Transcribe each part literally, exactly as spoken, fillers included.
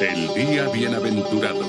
El día bienaventurado.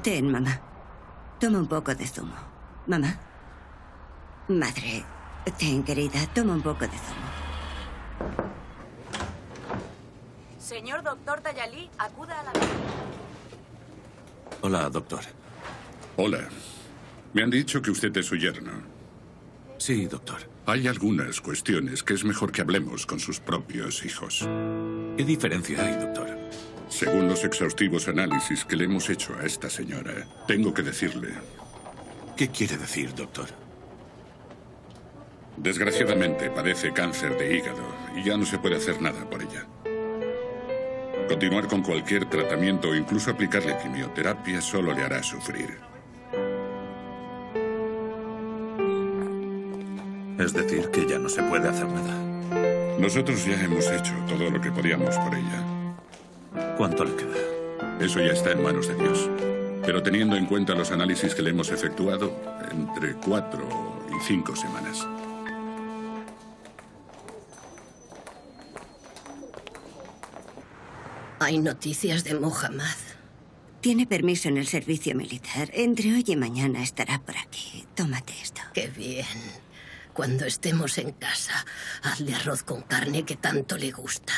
Ten, mamá. Toma un poco de zumo. Mamá. Madre. Ten, querida. Toma un poco de zumo. Señor doctor Tayali, acuda a la... Hola, doctor. Hola. Me han dicho que usted es su yerno. Sí, doctor. Hay algunas cuestiones que es mejor que hablemos con sus propios hijos. ¿Qué diferencia hay, doctor? Según los exhaustivos análisis que le hemos hecho a esta señora, tengo que decirle... ¿Qué quiere decir, doctor? Desgraciadamente padece cáncer de hígado y ya no se puede hacer nada por ella. Continuar con cualquier tratamiento o incluso aplicarle quimioterapia solo le hará sufrir. Es decir, que ya no se puede hacer nada. Nosotros ya hemos hecho todo lo que podíamos por ella. ¿Cuánto le queda? Eso ya está en manos de Dios. Pero teniendo en cuenta los análisis que le hemos efectuado, entre cuatro y cinco semanas. Hay noticias de Mohammad. Tiene permiso en el servicio militar. Entre hoy y mañana estará por aquí. Tómate esto. Qué bien. Cuando estemos en casa, hazle arroz con carne que tanto le gusta.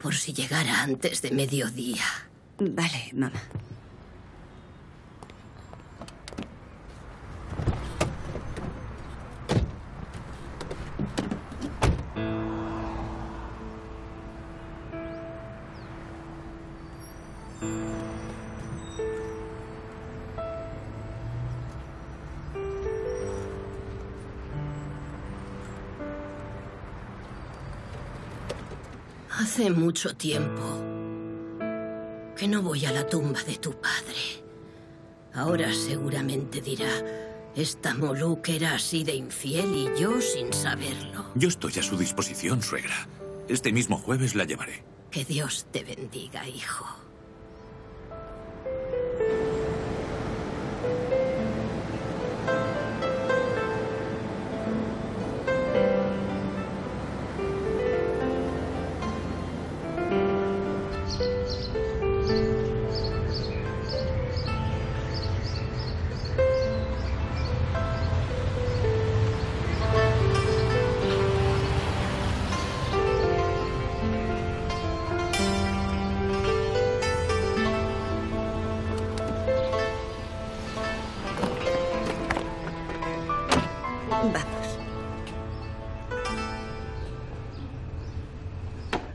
Por si llegara antes de mediodía. Vale, mamá. Hace mucho tiempo que no voy a la tumba de tu padre. Ahora seguramente dirá, esta Moluk era así de infiel y yo sin saberlo. Yo estoy a su disposición, suegra. Este mismo jueves la llevaré. Que Dios te bendiga, hijo.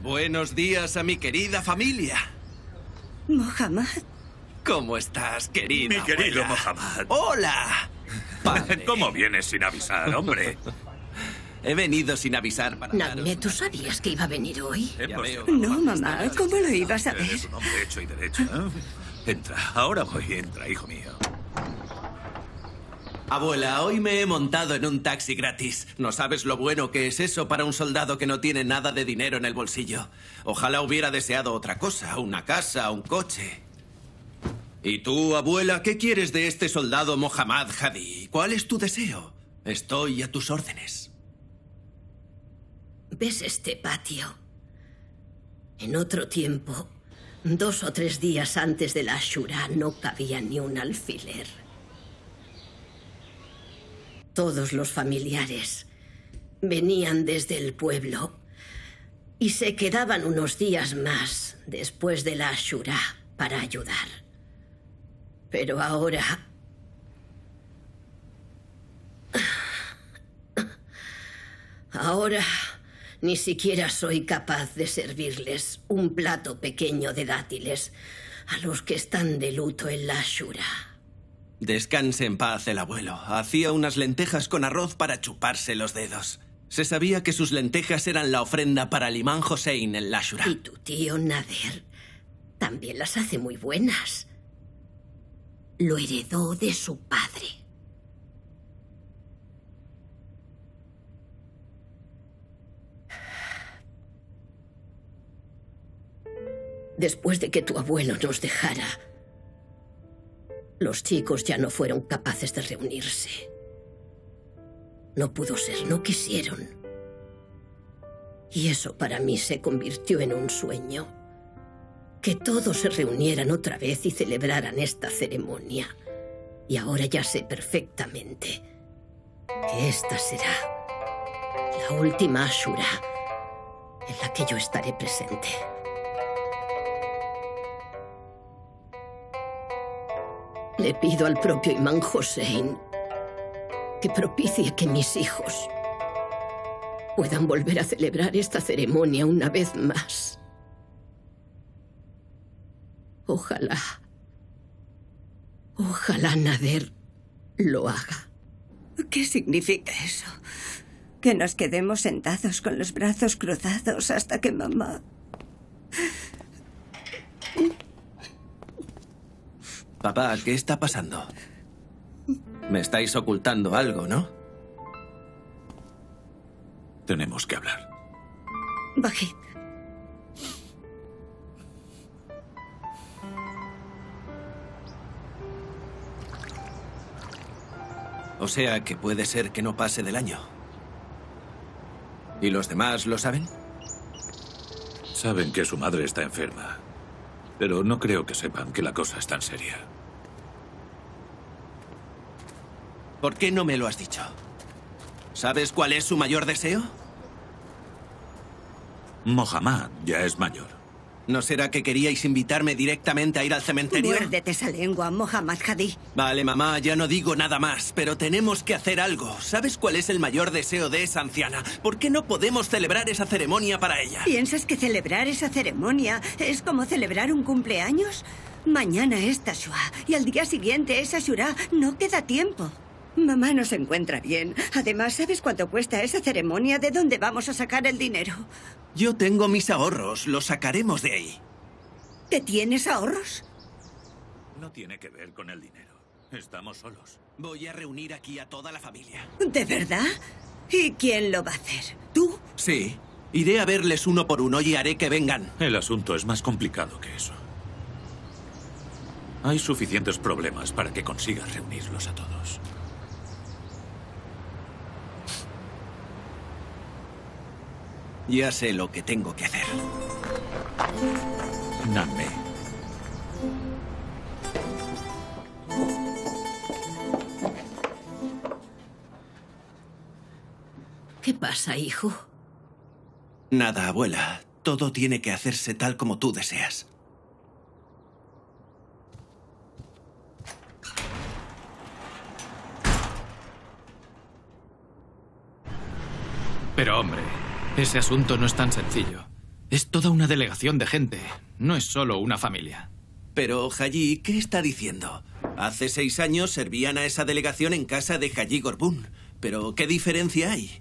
Buenos días a mi querida familia. Mohammad, ¿Cómo estás, querida? Mi querido Mohammad. ¡Hola! Padre. ¿Cómo vienes sin avisar, hombre? He venido sin avisar para... Nagme, ¿tú sabías que iba a venir hoy? Veo, no, mamá, ¿cómo lo ibas a ver? Eres un hombre hecho y derecho, ¿eh? Entra, ahora voy, entra, hijo mío. Abuela, hoy me he montado en un taxi gratis. No sabes lo bueno que es eso para un soldado que no tiene nada de dinero en el bolsillo. Ojalá hubiera deseado otra cosa, una casa, un coche. ¿Y tú, abuela, qué quieres de este soldado Mohammad Hadi? ¿Cuál es tu deseo? Estoy a tus órdenes. ¿Ves este patio? En otro tiempo, dos o tres días antes de la Ashura, no cabía ni un alfiler. Todos los familiares venían desde el pueblo y se quedaban unos días más después de la Ashura para ayudar. Pero ahora... Ahora... Ni siquiera soy capaz de servirles un plato pequeño de dátiles a los que están de luto en la Ashura. Descanse en paz el abuelo. Hacía unas lentejas con arroz para chuparse los dedos. Se sabía que sus lentejas eran la ofrenda para el Imam Hossein en la Ashura. Y tu tío Nader también las hace muy buenas. Lo heredó de su padre. Después de que tu abuelo nos dejara, los chicos ya no fueron capaces de reunirse. No pudo ser, no quisieron. Y eso para mí se convirtió en un sueño. Que todos se reunieran otra vez y celebraran esta ceremonia. Y ahora ya sé perfectamente que esta será la última Ashura en la que yo estaré presente. Le pido al propio Imam Hossein que propicie que mis hijos puedan volver a celebrar esta ceremonia una vez más. Ojalá, ojalá Nader lo haga. ¿Qué significa eso? ¿Que nos quedemos sentados con los brazos cruzados hasta que mamá... Papá, ¿qué está pasando? Me estáis ocultando algo, ¿no? Tenemos que hablar. Bajid. O sea que puede ser que no pase del año. ¿Y los demás lo saben? Saben que su madre está enferma. Pero no creo que sepan que la cosa es tan seria. ¿Por qué no me lo has dicho? ¿Sabes cuál es su mayor deseo? Mohammad ya es mayor. ¿No será que queríais invitarme directamente a ir al cementerio? Muérdete esa lengua, Mohammad Hadi. Vale, mamá, ya no digo nada más, pero tenemos que hacer algo. ¿Sabes cuál es el mayor deseo de esa anciana? ¿Por qué no podemos celebrar esa ceremonia para ella? ¿Piensas que celebrar esa ceremonia es como celebrar un cumpleaños? Mañana es Tasua y al día siguiente es Ashura. No queda tiempo. Mamá no se encuentra bien. Además, ¿sabes cuánto cuesta esa ceremonia? ¿De dónde vamos a sacar el dinero? Yo tengo mis ahorros. Los sacaremos de ahí. ¿Te tienes ahorros? No tiene que ver con el dinero. Estamos solos. Voy a reunir aquí a toda la familia. ¿De verdad? ¿Y quién lo va a hacer? ¿Tú? Sí. Iré a verles uno por uno y haré que vengan. El asunto es más complicado que eso. Hay suficientes problemas para que consigas reunirlos a todos. Ya sé lo que tengo que hacer. Nagme. ¿Qué pasa, hijo? Nada, abuela. Todo tiene que hacerse tal como tú deseas. Pero, hombre... Ese asunto no es tan sencillo. Es toda una delegación de gente, no es solo una familia. Pero, Haji, ¿qué está diciendo? Hace seis años servían a esa delegación en casa de Haji Ghorban. Pero, ¿qué diferencia hay?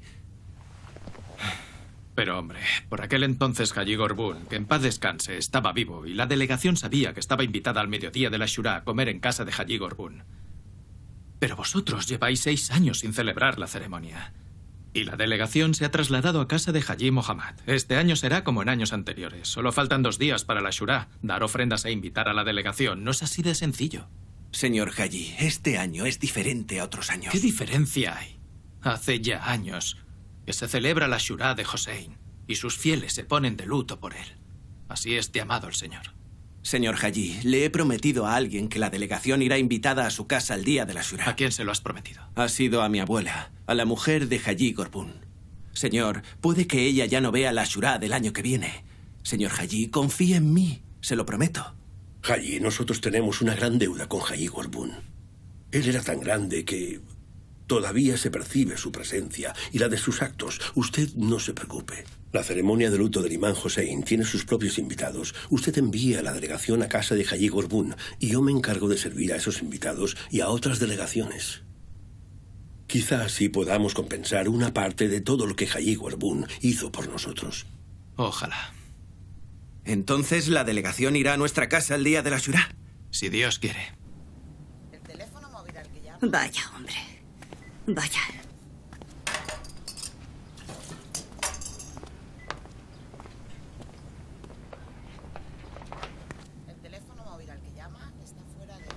Pero, hombre, por aquel entonces Haji Ghorban, que en paz descanse, estaba vivo y la delegación sabía que estaba invitada al mediodía de la Ashura a comer en casa de Haji Ghorban. Pero vosotros lleváis seis años sin celebrar la ceremonia. Y la delegación se ha trasladado a casa de Haji Mohammad. Este año será como en años anteriores. Solo faltan dos días para la Ashura. Dar ofrendas e invitar a la delegación no es así de sencillo. Señor Haji, este año es diferente a otros años. ¿Qué diferencia hay? Hace ya años que se celebra la Ashura de Hossein y sus fieles se ponen de luto por él. Así es de amado el Señor. Señor Haji, le he prometido a alguien que la delegación irá invitada a su casa el día de la Ashura. ¿A quién se lo has prometido? Ha sido a mi abuela, a la mujer de Haji Ghorban. Señor, puede que ella ya no vea la Ashura del año que viene. Señor Haji, confía en mí, se lo prometo. Haji, nosotros tenemos una gran deuda con Haji Ghorban. Él era tan grande que todavía se percibe su presencia y la de sus actos. Usted no se preocupe. La ceremonia de luto del imán Hossein tiene sus propios invitados. Usted envía a la delegación a casa de Haji Ghorban y yo me encargo de servir a esos invitados y a otras delegaciones. Quizá así podamos compensar una parte de todo lo que Haji Ghorban hizo por nosotros. Ojalá. Entonces la delegación irá a nuestra casa el día de la Ashura. Si Dios quiere. Vaya, hombre. Vaya.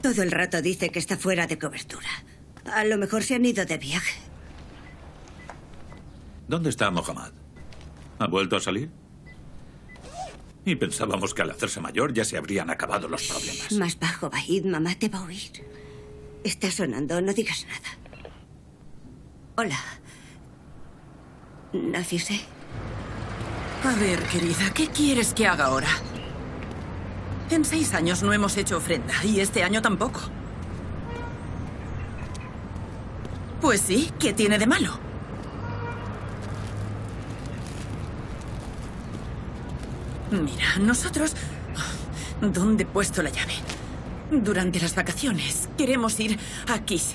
Todo el rato dice que está fuera de cobertura. A lo mejor se han ido de viaje. ¿Dónde está Mohammad? ¿Ha vuelto a salir? Y pensábamos que al hacerse mayor ya se habrían acabado los problemas. Shh, más bajo, Bahid. Mamá te va a oír. Está sonando, no digas nada. Hola. Nafise. A ver, querida, ¿qué quieres que haga ahora? En seis años no hemos hecho ofrenda, y este año tampoco. Pues sí, ¿qué tiene de malo? Mira, nosotros... ¿Dónde he puesto la llave? Durante las vacaciones queremos ir a Kish.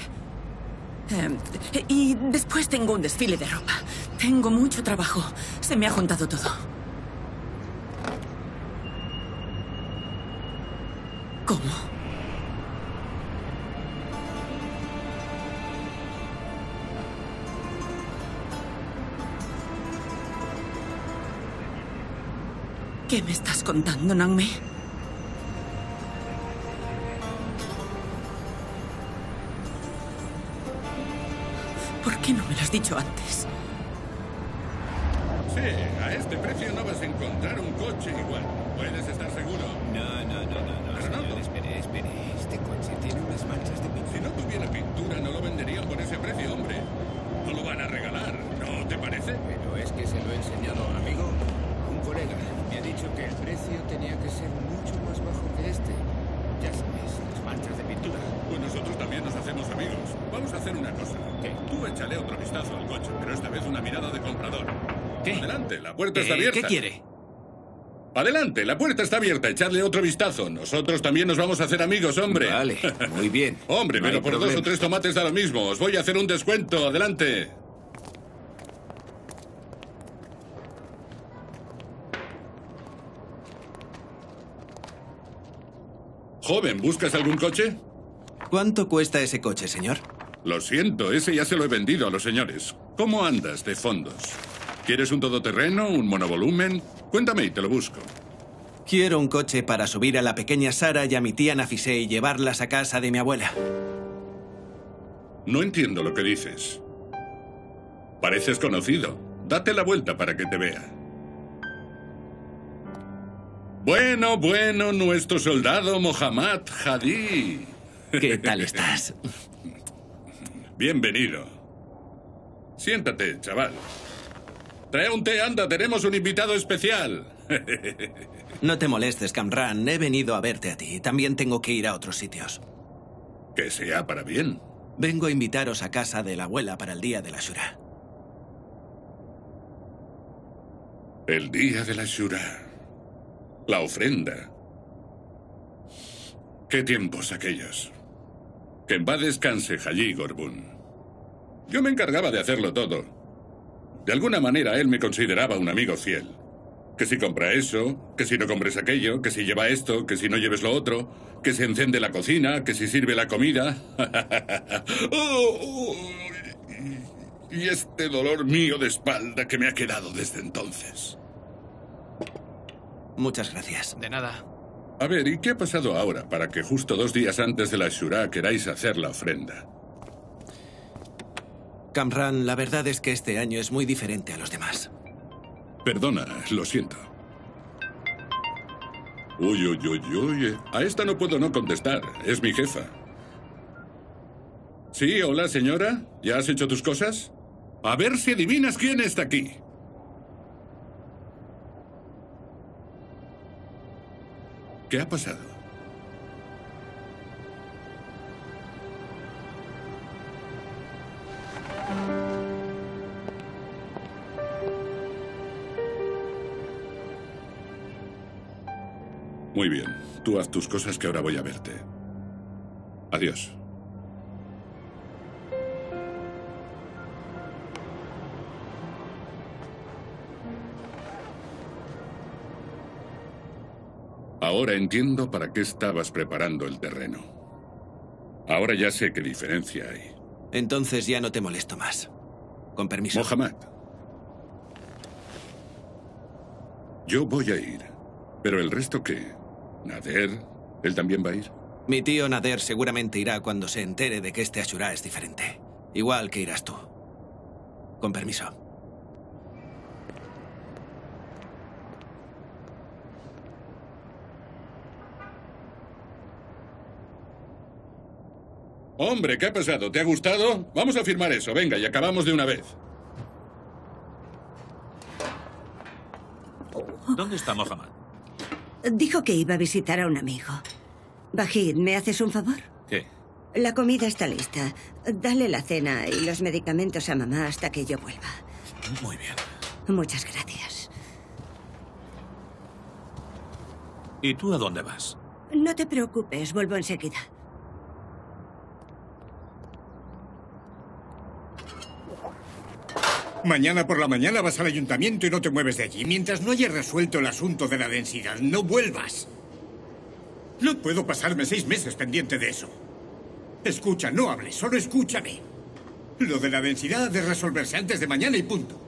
Eh, y después tengo un desfile de ropa. Tengo mucho trabajo. Se me ha juntado todo. ¿Cómo? ¿Qué me estás contando, Nangme? ¿Por qué no me lo has dicho antes? Sí, a este precio no vas a encontrar un coche igual. Puedes estar seguro. No, no, no, no. Espere, espere, este coche tiene unas manchas de pintura. Si no tuviera pintura no lo vendería por ese precio, hombre. No lo van a regalar, ¿no te parece? Pero es que se lo he enseñado a un amigo, un colega. Me ha dicho que el precio tenía que ser mucho más bajo que este. Ya sabes, las manchas de pintura. Pues nosotros también nos hacemos amigos. Vamos a hacer una cosa. ¿Qué? Tú échale otro vistazo al coche, pero esta vez una mirada de comprador. ¿Qué? Adelante, la puerta ¿Qué? está abierta. ¿Qué quiere? Adelante, la puerta está abierta, echadle otro vistazo. Nosotros también nos vamos a hacer amigos, hombre. Vale, muy bien. Hombre, no pero por problema. Dos o tres tomates da lo mismo. Os voy a hacer un descuento, adelante. Joven, ¿buscas algún coche? ¿Cuánto cuesta ese coche, señor? Lo siento, ese ya se lo he vendido a los señores. ¿Cómo andas de fondos? ¿Quieres un todoterreno, un monovolumen? Cuéntame y te lo busco. Quiero un coche para subir a la pequeña Sara y a mi tía Nafise y llevarlas a casa de mi abuela. No entiendo lo que dices. Pareces conocido. Date la vuelta para que te vea. Bueno, bueno, nuestro soldado Mohammad Hadi. ¿Qué tal estás? Bienvenido. Siéntate, chaval. Trae un té, anda, tenemos un invitado especial. No te molestes, Kamran, he venido a verte a ti. También tengo que ir a otros sitios. Que sea para bien. Vengo a invitaros a casa de la abuela para el día de la Ashura. El día de la Ashura. La ofrenda. Qué tiempos aquellos. Que en paz descanse Haji Ghorban. Yo me encargaba de hacerlo todo. De alguna manera él me consideraba un amigo fiel. Que si compra eso, que si no compres aquello, que si lleva esto, que si no lleves lo otro, que si enciende la cocina, que si sirve la comida. oh, oh, y este dolor mío de espalda que me ha quedado desde entonces. Muchas gracias. De nada. A ver, ¿y qué ha pasado ahora para que justo dos días antes de la Ashura queráis hacer la ofrenda? Kamran, la verdad es que este año es muy diferente a los demás. Perdona, lo siento. Uy, uy, uy, uy. A esta no puedo no contestar. Es mi jefa. Sí, hola, señora. ¿Ya has hecho tus cosas? A ver si adivinas quién está aquí. ¿Qué ha pasado? Muy bien. Tú haz tus cosas que ahora voy a verte. Adiós. Ahora entiendo para qué estabas preparando el terreno. Ahora ya sé qué diferencia hay. Entonces ya no te molesto más. Con permiso. Mohammad. Yo voy a ir. ¿Pero el resto qué? ¿Nader? ¿Él también va a ir? Mi tío Nader seguramente irá cuando se entere de que este Ashura es diferente. Igual que irás tú. Con permiso. Hombre, ¿qué ha pasado? ¿Te ha gustado? Vamos a firmar eso. Venga, y acabamos de una vez. ¿Dónde está Mohammad? Dijo que iba a visitar a un amigo. Bajid, ¿me haces un favor? ¿Qué? La comida está lista. Dale la cena y los medicamentos a mamá hasta que yo vuelva. Muy bien. Muchas gracias. ¿Y tú a dónde vas? No te preocupes, vuelvo enseguida. Mañana por la mañana vas al ayuntamiento y no te mueves de allí. Mientras no hayas resuelto el asunto de la densidad, no vuelvas. No puedo pasarme seis meses pendiente de eso. Escucha, no hables, solo escúchame. Lo de la densidad ha de resolverse antes de mañana y punto.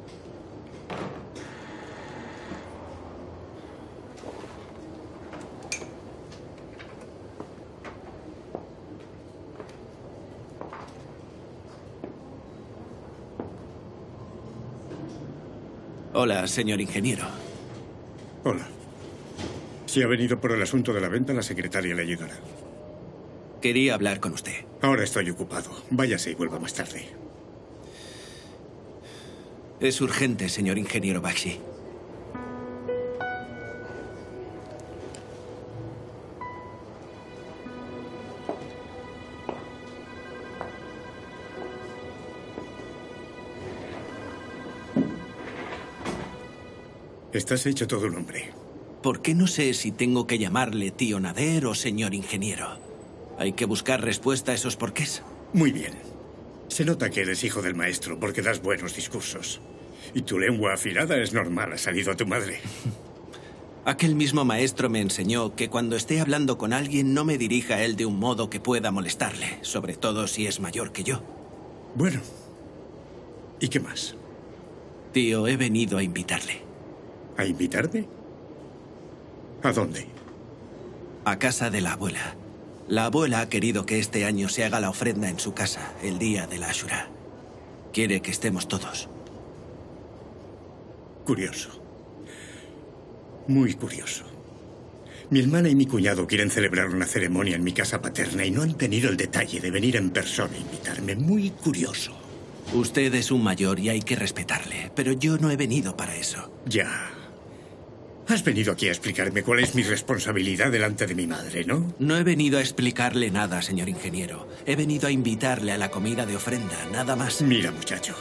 Hola, señor ingeniero. Hola. Si ha venido por el asunto de la venta, la secretaria le ayudará. Quería hablar con usted. Ahora estoy ocupado. Váyase y vuelva más tarde. Es urgente, señor ingeniero Bakshi. Estás hecho todo un hombre. ¿Por qué no sé si tengo que llamarle tío Nader o señor ingeniero? Hay que buscar respuesta a esos porqués. Muy bien. Se nota que eres hijo del maestro porque das buenos discursos. Y tu lengua afilada es normal, ha salido a tu madre. Aquel mismo maestro me enseñó que cuando esté hablando con alguien no me dirija a él de un modo que pueda molestarle, sobre todo si es mayor que yo. Bueno. ¿Y qué más? Tío, he venido a invitarle. ¿A invitarme? ¿A dónde? A casa de la abuela. La abuela ha querido que este año se haga la ofrenda en su casa, el día de la Ashura. Quiere que estemos todos. Curioso. Muy curioso. Mi hermana y mi cuñado quieren celebrar una ceremonia en mi casa paterna y no han tenido el detalle de venir en persona a invitarme. Muy curioso. Usted es un mayor y hay que respetarle, pero yo no he venido para eso. Ya. Has venido aquí a explicarme cuál es mi responsabilidad delante de mi madre, ¿no? No he venido a explicarle nada, señor ingeniero. He venido a invitarle a la comida de ofrenda, nada más. Mira, muchacho,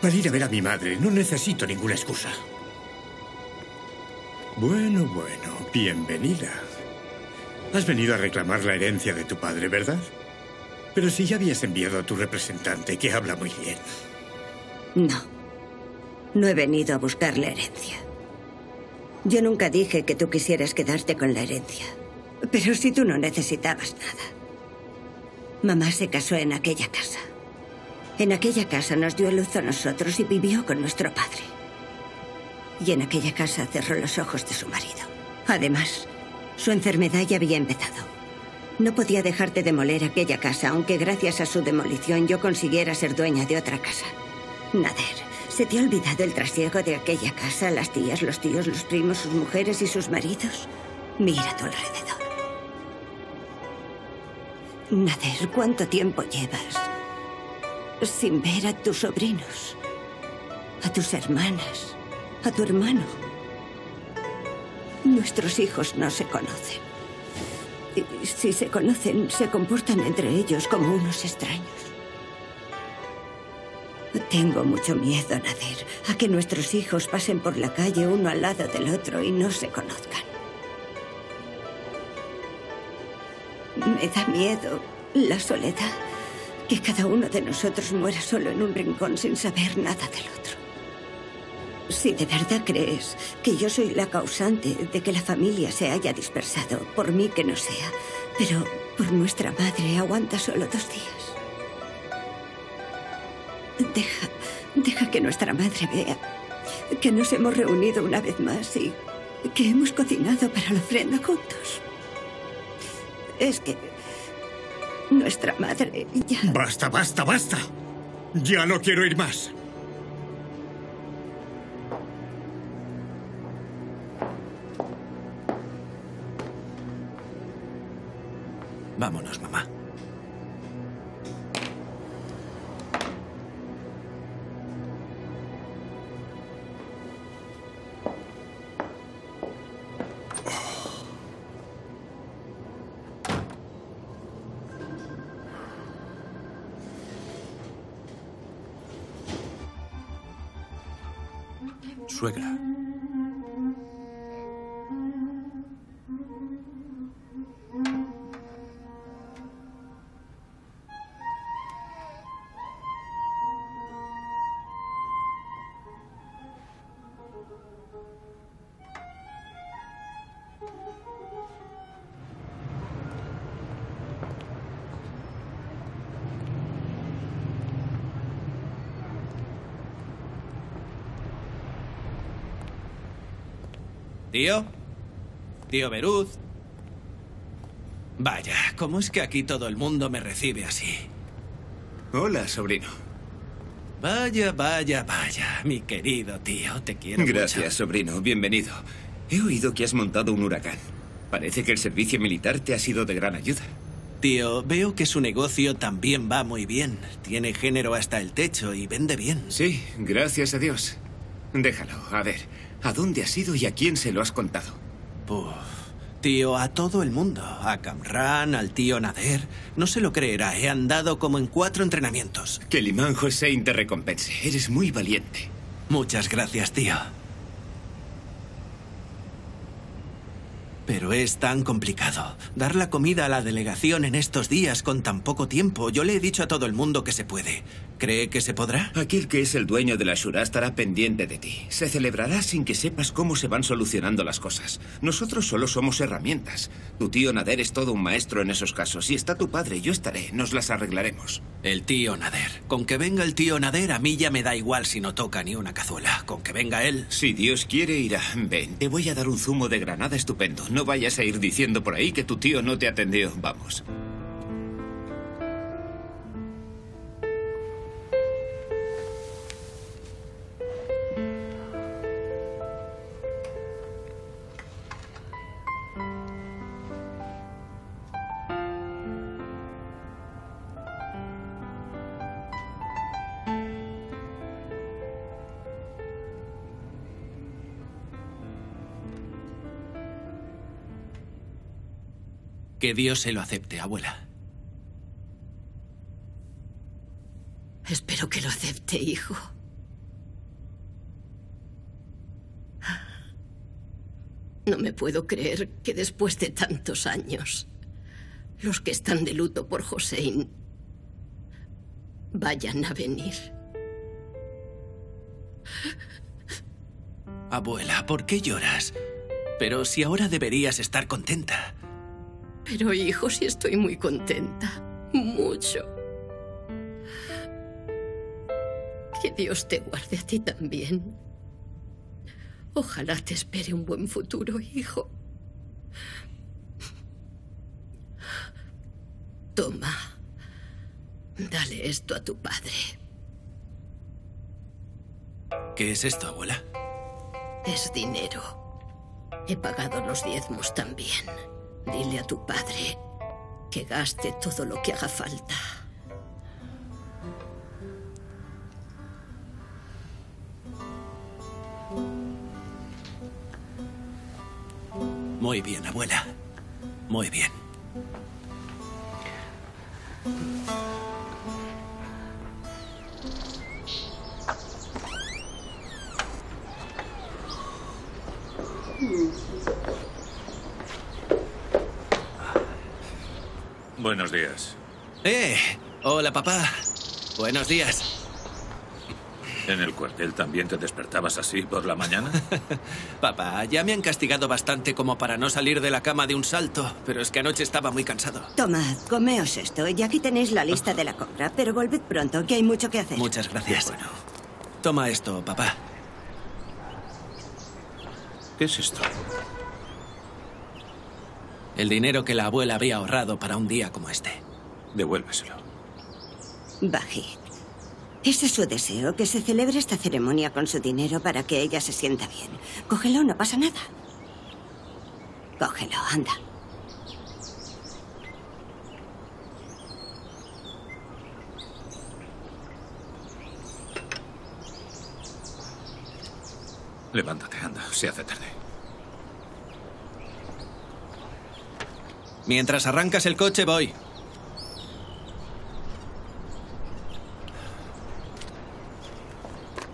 para ir a ver a mi madre no necesito ninguna excusa. Bueno, bueno, bienvenida. Has venido a reclamar la herencia de tu padre, ¿verdad? Pero si ya habías enviado a tu representante, que habla muy bien. No. No he venido a buscar la herencia. Yo nunca dije que tú quisieras quedarte con la herencia. Pero si tú no necesitabas nada. Mamá se casó en aquella casa. En aquella casa nos dio luz a nosotros y vivió con nuestro padre. Y en aquella casa cerró los ojos de su marido. Además, su enfermedad ya había empezado. No podía dejarte demoler aquella casa, aunque gracias a su demolición yo consiguiera ser dueña de otra casa. Nader, ¿se te ha olvidado el trasiego de aquella casa? Las tías, los tíos, los primos, sus mujeres y sus maridos. Mira a tu alrededor. Nader, ¿cuánto tiempo llevas sin ver a tus sobrinos, a tus hermanas, a tu hermano? Nuestros hijos no se conocen. Y si se conocen, se comportan entre ellos como unos extraños. Tengo mucho miedo, Nader, a que nuestros hijos pasen por la calle uno al lado del otro y no se conozcan. Me da miedo la soledad, que cada uno de nosotros muera solo en un rincón sin saber nada del otro. Si de verdad crees que yo soy la causante de que la familia se haya dispersado, por mí que no sea, pero por nuestra madre aguanta solo dos días. Deja, deja que nuestra madre vea que nos hemos reunido una vez más y que hemos cocinado para la ofrenda juntos. Es que nuestra madre ya... Basta, basta, basta. Ya no quiero ir más. Vámonos, mamá. Suegra. ¿Tío? ¿Tío Beruz? Vaya, ¿cómo es que aquí todo el mundo me recibe así? Hola, sobrino. Vaya, vaya, vaya, mi querido tío, te quiero mucho. Gracias, sobrino, bienvenido. He oído que has montado un huracán. Parece que el servicio militar te ha sido de gran ayuda. Tío, veo que su negocio también va muy bien. Tiene género hasta el techo y vende bien. Sí, gracias a Dios. Déjalo, a ver... ¿A dónde has ido y a quién se lo has contado? Puf, tío, a todo el mundo. A Kamran, al tío Nader. No se lo creerá, he andado como en cuatro entrenamientos. Que el imán Hossein te recompense. Eres muy valiente. Muchas gracias, tío. Pero es tan complicado. Dar la comida a la delegación en estos días con tan poco tiempo. Yo le he dicho a todo el mundo que se puede. ¿Cree que se podrá? Aquel que es el dueño de la Shura estará pendiente de ti. Se celebrará sin que sepas cómo se van solucionando las cosas. Nosotros solo somos herramientas. Tu tío Nader es todo un maestro en esos casos. Si está tu padre, yo estaré. Nos las arreglaremos. El tío Nader. Con que venga el tío Nader, a mí ya me da igual si no toca ni una cazuela. Con que venga él... Si Dios quiere, irá. Ven, te voy a dar un zumo de granada estupendo. No vayas a ir diciendo por ahí que tu tío no te atendió. Vamos. Que Dios se lo acepte, abuela. Espero que lo acepte, hijo. No me puedo creer que después de tantos años, los que están de luto por Hossein vayan a venir. Abuela, ¿por qué lloras? Pero si ahora deberías estar contenta. Pero, hijo, sí estoy muy contenta. Mucho. Que Dios te guarde a ti también. Ojalá te espere un buen futuro, hijo. Toma. Dale esto a tu padre. ¿Qué es esto, abuela? Es dinero. He pagado los diezmos también. Dile a tu padre que gaste todo lo que haga falta. Muy bien, abuela. Muy bien. Buenos días. ¡Eh! Hola, papá. Buenos días. ¿En el cuartel también te despertabas así por la mañana? Papá, ya me han castigado bastante como para no salir de la cama de un salto, pero es que anoche estaba muy cansado. Tomad, comeos esto y aquí tenéis la lista de la compra, pero volved pronto, que hay mucho que hacer. Muchas gracias. Bueno, toma esto, papá. ¿Qué es esto? El dinero que la abuela había ahorrado para un día como este. Devuélveselo. Bajid. Ese es su deseo, que se celebre esta ceremonia con su dinero para que ella se sienta bien. Cógelo, no pasa nada. Cógelo, anda. Levántate, anda, se hace tarde. Mientras arrancas el coche, voy.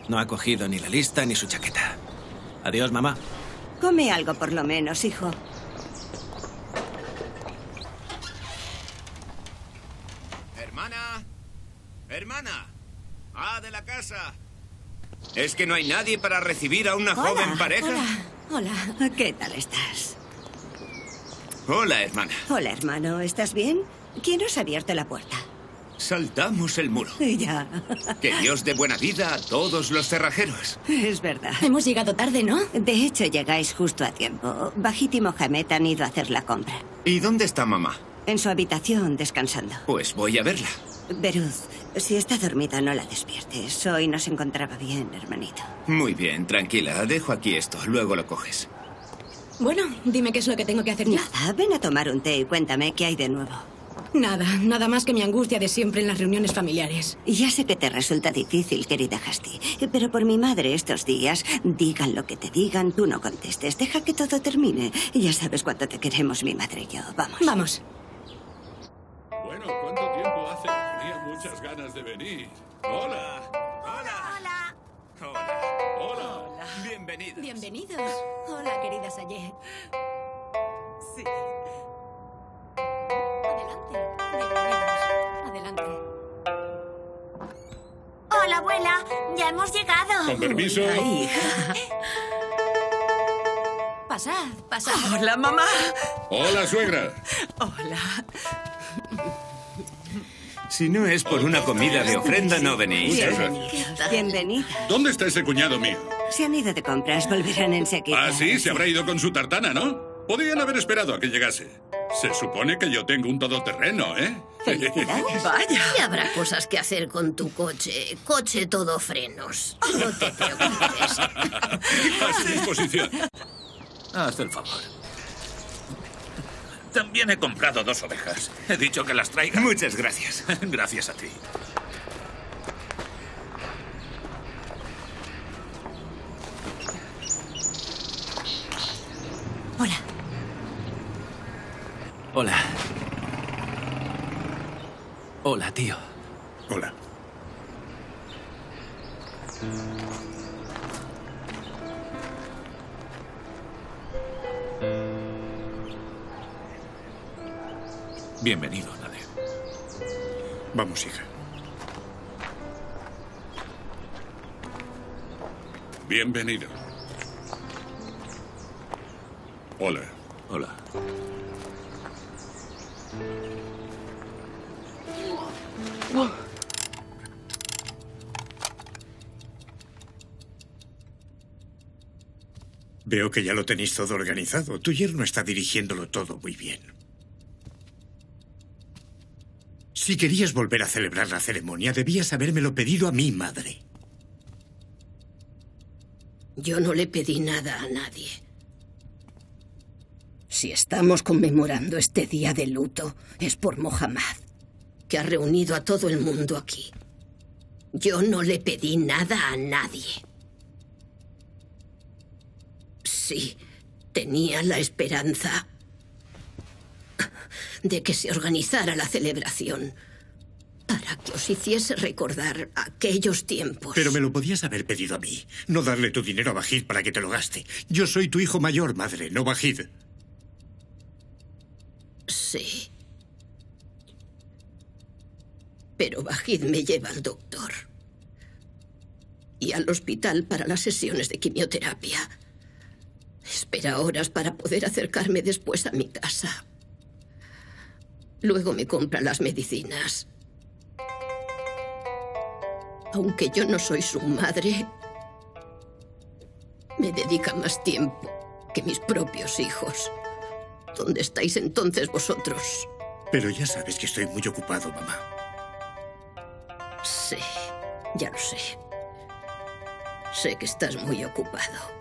No ha cogido ni la lista ni su chaqueta. Adiós, mamá. Come algo por lo menos, hijo. Hermana. Hermana. Ah, de la casa. ¿Es que no hay nadie para recibir a una hola, joven pareja? Hola, hola. ¿Qué tal estás? Hola, hermana. Hola, hermano. ¿Estás bien? ¿Quién os ha abierto la puerta? Saltamos el muro. Ya. Que Dios dé buena vida a todos los cerrajeros. Es verdad. Hemos llegado tarde, ¿no? De hecho, llegáis justo a tiempo. Bajid y Mohamed han ido a hacer la compra. ¿Y dónde está mamá? En su habitación, descansando. Pues voy a verla. Beruz, si está dormida no la despiertes. Hoy no se encontraba bien, hermanito. Muy bien, tranquila. Dejo aquí esto. Luego lo coges. Bueno, dime qué es lo que tengo que hacer. Nada, ven a tomar un té y cuéntame qué hay de nuevo. Nada, nada más que mi angustia de siempre en las reuniones familiares. Ya sé que te resulta difícil, querida Hasti, pero por mi madre estos días, digan lo que te digan, tú no contestes, deja que todo termine. Ya sabes cuánto te queremos mi madre y yo, vamos. Vamos. Bueno, ¿cuánto tiempo hace? Tenía muchas ganas de venir. Hola. Hola. Hola. Hola. Hola. Hola. Bienvenidos. Bienvenidos. Hola, querida Sayed. Sí. Adelante, bienvenidos. Adelante. Hola, abuela. Ya hemos llegado. Con permiso. Hola, hija. Pasad, pasad. Hola, mamá. Hola, suegra. Hola. Si no es por una comida de ofrenda, no venís. Bienvenidos. Bienvenidos. ¿Dónde está ese cuñado mío? Se han ido de compras, volverán enseguida. Ah, sí, se habrá ido con su tartana, ¿no? Podrían haber esperado a que llegase. Se supone que yo tengo un todoterreno, ¿eh? Felicidades. Vaya. Y habrá cosas que hacer con tu coche. Coche todo frenos. No te preocupes. A su disposición. Haz el favor. También he comprado dos ovejas. He dicho que las traiga. Muchas gracias. Gracias a ti. Hola. Hola. Hola, tío. Hola. Bienvenido, Nader. Vamos, hija. Bienvenido. Hola. Hola. Veo que ya lo tenéis todo organizado. Tu yerno está dirigiéndolo todo muy bien. Si querías volver a celebrar la ceremonia, debías habérmelo pedido a mi madre. Yo no le pedí nada a nadie. Si estamos conmemorando este día de luto, es por Mohammad, que ha reunido a todo el mundo aquí. Yo no le pedí nada a nadie. Sí, tenía la esperanza de que se organizara la celebración para que os hiciese recordar aquellos tiempos. Pero me lo podías haber pedido a mí, no darle tu dinero a Bajid para que te lo gaste. Yo soy tu hijo mayor, madre, no Bajid. Sí. Pero Bajid me lleva al doctor y al hospital para las sesiones de quimioterapia. Espera horas para poder acercarme después a mi casa. Luego me compra las medicinas. Aunque yo no soy su madre, me dedica más tiempo que mis propios hijos. ¿Dónde estáis entonces vosotros? Pero ya sabes que estoy muy ocupado, mamá. Sí, ya lo sé. Sé que estás muy ocupado.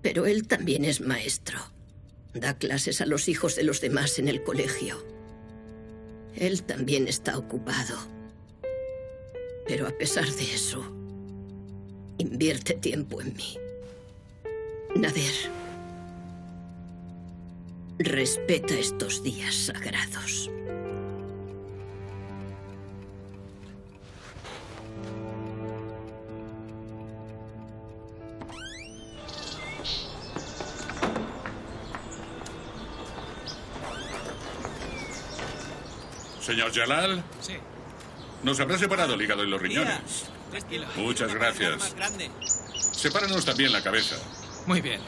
Pero él también es maestro. Da clases a los hijos de los demás en el colegio. Él también está ocupado. Pero a pesar de eso, invierte tiempo en mí. Nader, respeta estos días sagrados. Señor Jalal, sí. Nos habrá separado el hígado y los riñones. Muchas gracias. Sepáranos también la cabeza. Muy bien.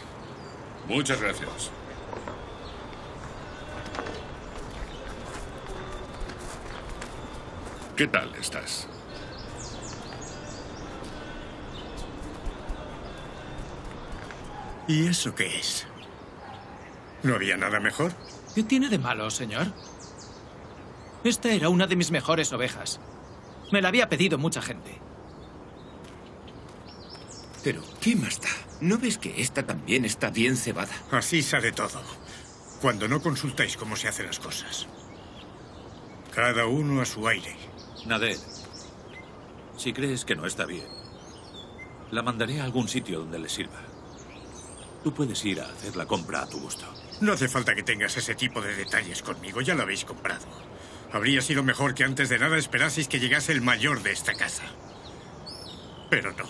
Muchas gracias. ¿Qué tal estás? ¿Y eso qué es? ¿No había nada mejor? ¿Qué tiene de malo, señor? Esta era una de mis mejores ovejas. Me la había pedido mucha gente. Pero, ¿qué más da? ¿No ves que esta también está bien cebada? Así sale todo, cuando no consultáis cómo se hacen las cosas. Cada uno a su aire. Nader, si crees que no está bien, la mandaré a algún sitio donde le sirva. Tú puedes ir a hacer la compra a tu gusto. No hace falta que tengas ese tipo de detalles conmigo, ya lo habéis comprado. Habría sido mejor que antes de nada esperaseis que llegase el mayor de esta casa. Pero no.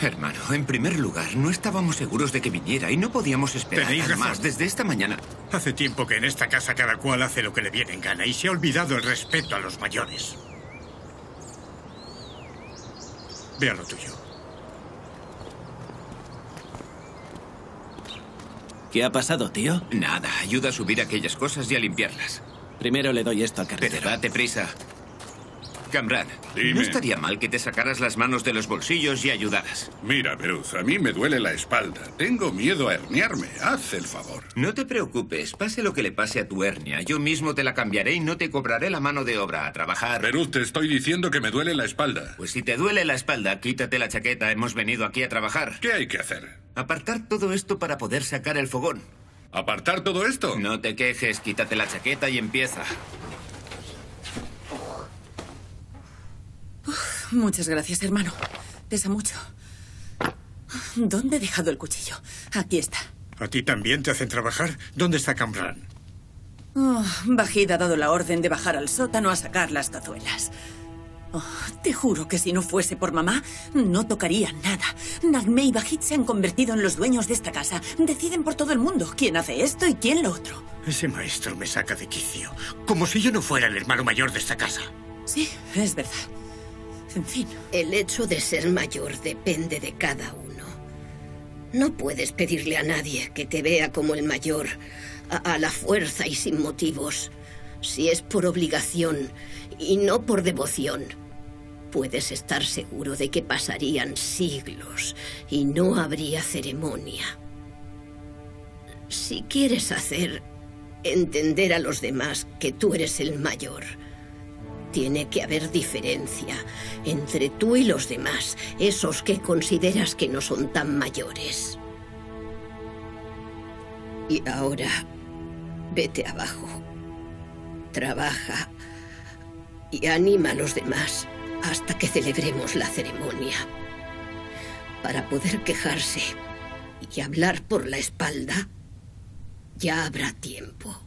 Hermano, en primer lugar, no estábamos seguros de que viniera y no podíamos esperar. Tenéis razón. Además, desde esta mañana. Hace tiempo que en esta casa cada cual hace lo que le viene en gana y se ha olvidado el respeto a los mayores. Ve a lo tuyo. ¿Qué ha pasado, tío? Nada, ayuda a subir aquellas cosas y a limpiarlas. Primero le doy esto al carnicero. Pero date prisa. Kamran, dime. No estaría mal que te sacaras las manos de los bolsillos y ayudaras. Mira, Beruz, a mí me duele la espalda. Tengo miedo a herniarme. Haz el favor. No te preocupes. Pase lo que le pase a tu hernia. Yo mismo te la cambiaré y no te cobraré la mano de obra. A trabajar. Beruz, te estoy diciendo que me duele la espalda. Pues si te duele la espalda, quítate la chaqueta. Hemos venido aquí a trabajar. ¿Qué hay que hacer? Apartar todo esto para poder sacar el fogón. ¿Apartar todo esto? No te quejes. Quítate la chaqueta y empieza. Uf, muchas gracias, hermano. Pesa mucho. ¿Dónde he dejado el cuchillo? Aquí está. ¿A ti también te hacen trabajar? ¿Dónde está Kamran? Oh, Bajid ha dado la orden de bajar al sótano a sacar las cazuelas. Oh, te juro que si no fuese por mamá, no tocaría nada. Nadme y Bajit se han convertido en los dueños de esta casa. Deciden por todo el mundo quién hace esto y quién lo otro. Ese maestro me saca de quicio, como si yo no fuera el hermano mayor de esta casa. Sí, es verdad. En fin. El hecho de ser mayor depende de cada uno. No puedes pedirle a nadie que te vea como el mayor, a, a la fuerza y sin motivos. Si es por obligación y no por devoción, puedes estar seguro de que pasarían siglos y no habría ceremonia. Si quieres hacer entender a los demás que tú eres el mayor, tiene que haber diferencia entre tú y los demás, esos que consideras que no son tan mayores. Y ahora, vete abajo. Trabaja y anima a los demás hasta que celebremos la ceremonia. Para poder quejarse y hablar por la espalda, ya habrá tiempo.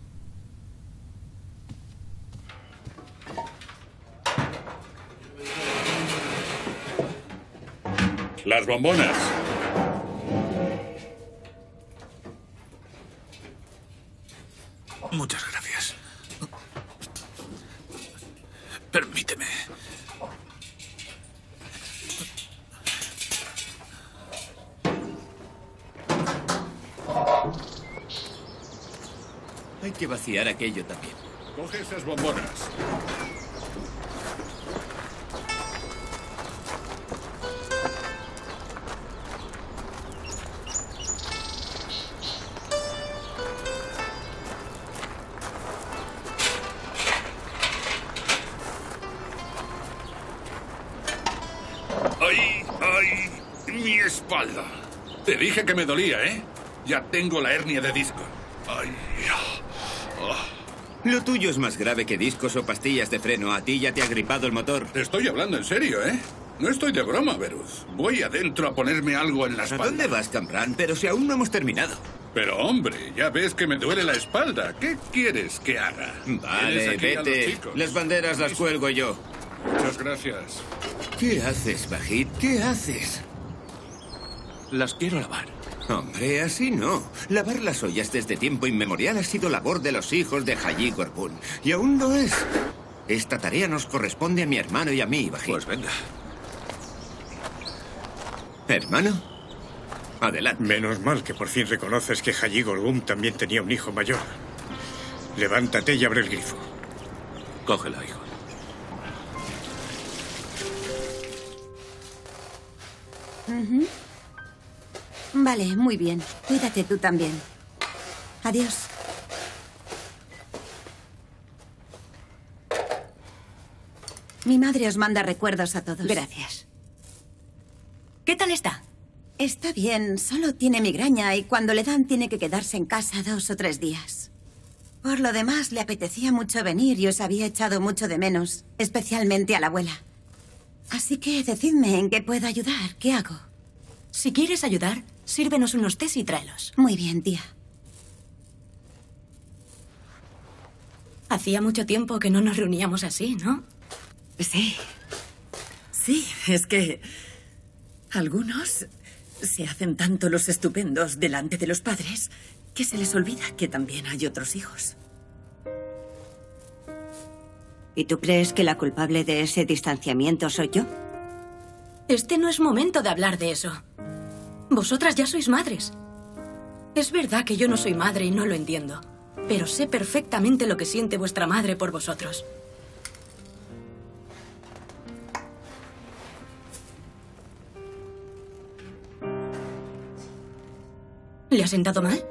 Las bombonas. Muchas gracias. Permíteme. Hay que vaciar aquello también. Coge esas bombonas. Te dije que me dolía, ¿eh? Ya tengo la hernia de disco. Ay, oh. Lo tuyo es más grave que discos o pastillas de freno. A ti ya te ha gripado el motor. Te estoy hablando en serio, ¿eh? No estoy de broma, Verus. Voy adentro a ponerme algo en la espalda. ¿A dónde vas, Cambrán? Pero si aún no hemos terminado. Pero, hombre, ya ves que me duele la espalda. ¿Qué quieres que haga? Vale, vete. Las banderas las cuelgo yo. Muchas gracias. ¿Qué haces, Bajit? ¿Qué haces? Las quiero lavar. Hombre, así no. Lavar las ollas desde tiempo inmemorial ha sido labor de los hijos de Haji Ghorban. Y aún lo es. Esta tarea nos corresponde a mi hermano y a mí, Bajit. Pues venga. ¿Hermano? Adelante. Menos mal que por fin reconoces que Haji Ghorban también tenía un hijo mayor. Levántate y abre el grifo. Cógela, hijo. Uh-huh. Vale, muy bien. Cuídate tú también. Adiós. Mi madre os manda recuerdos a todos. Gracias. ¿Qué tal está? Está bien, solo tiene migraña y cuando le dan tiene que quedarse en casa dos o tres días. Por lo demás, le apetecía mucho venir y os había echado mucho de menos, especialmente a la abuela. Así que decidme en qué puedo ayudar, ¿qué hago? Si quieres ayudar, sírvenos unos tés y tráelos. Muy bien, tía. Hacía mucho tiempo que no nos reuníamos así, ¿no? Sí. Sí, es que algunos se hacen tanto los estupendos delante de los padres que se les olvida que también hay otros hijos. ¿Y tú crees que la culpable de ese distanciamiento soy yo? Este no es momento de hablar de eso. Vosotras ya sois madres. Es verdad que yo no soy madre y no lo entiendo, pero sé perfectamente lo que siente vuestra madre por vosotros. ¿Le ha sentado mal?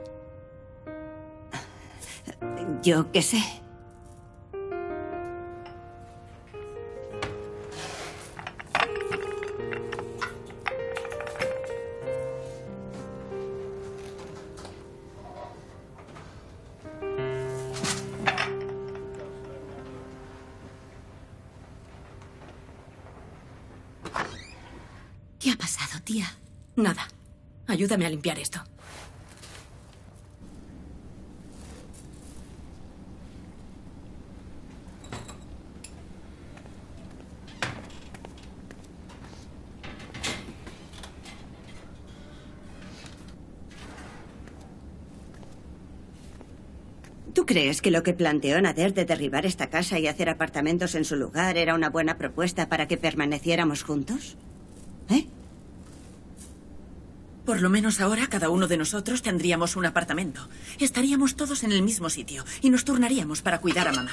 Yo qué sé. Nada. Ayúdame a limpiar esto. ¿Tú crees que lo que planteó Nader de derribar esta casa y hacer apartamentos en su lugar era una buena propuesta para que permaneciéramos juntos? ¿Eh? Por lo menos ahora cada uno de nosotros tendríamos un apartamento. Estaríamos todos en el mismo sitio y nos turnaríamos para cuidar a mamá.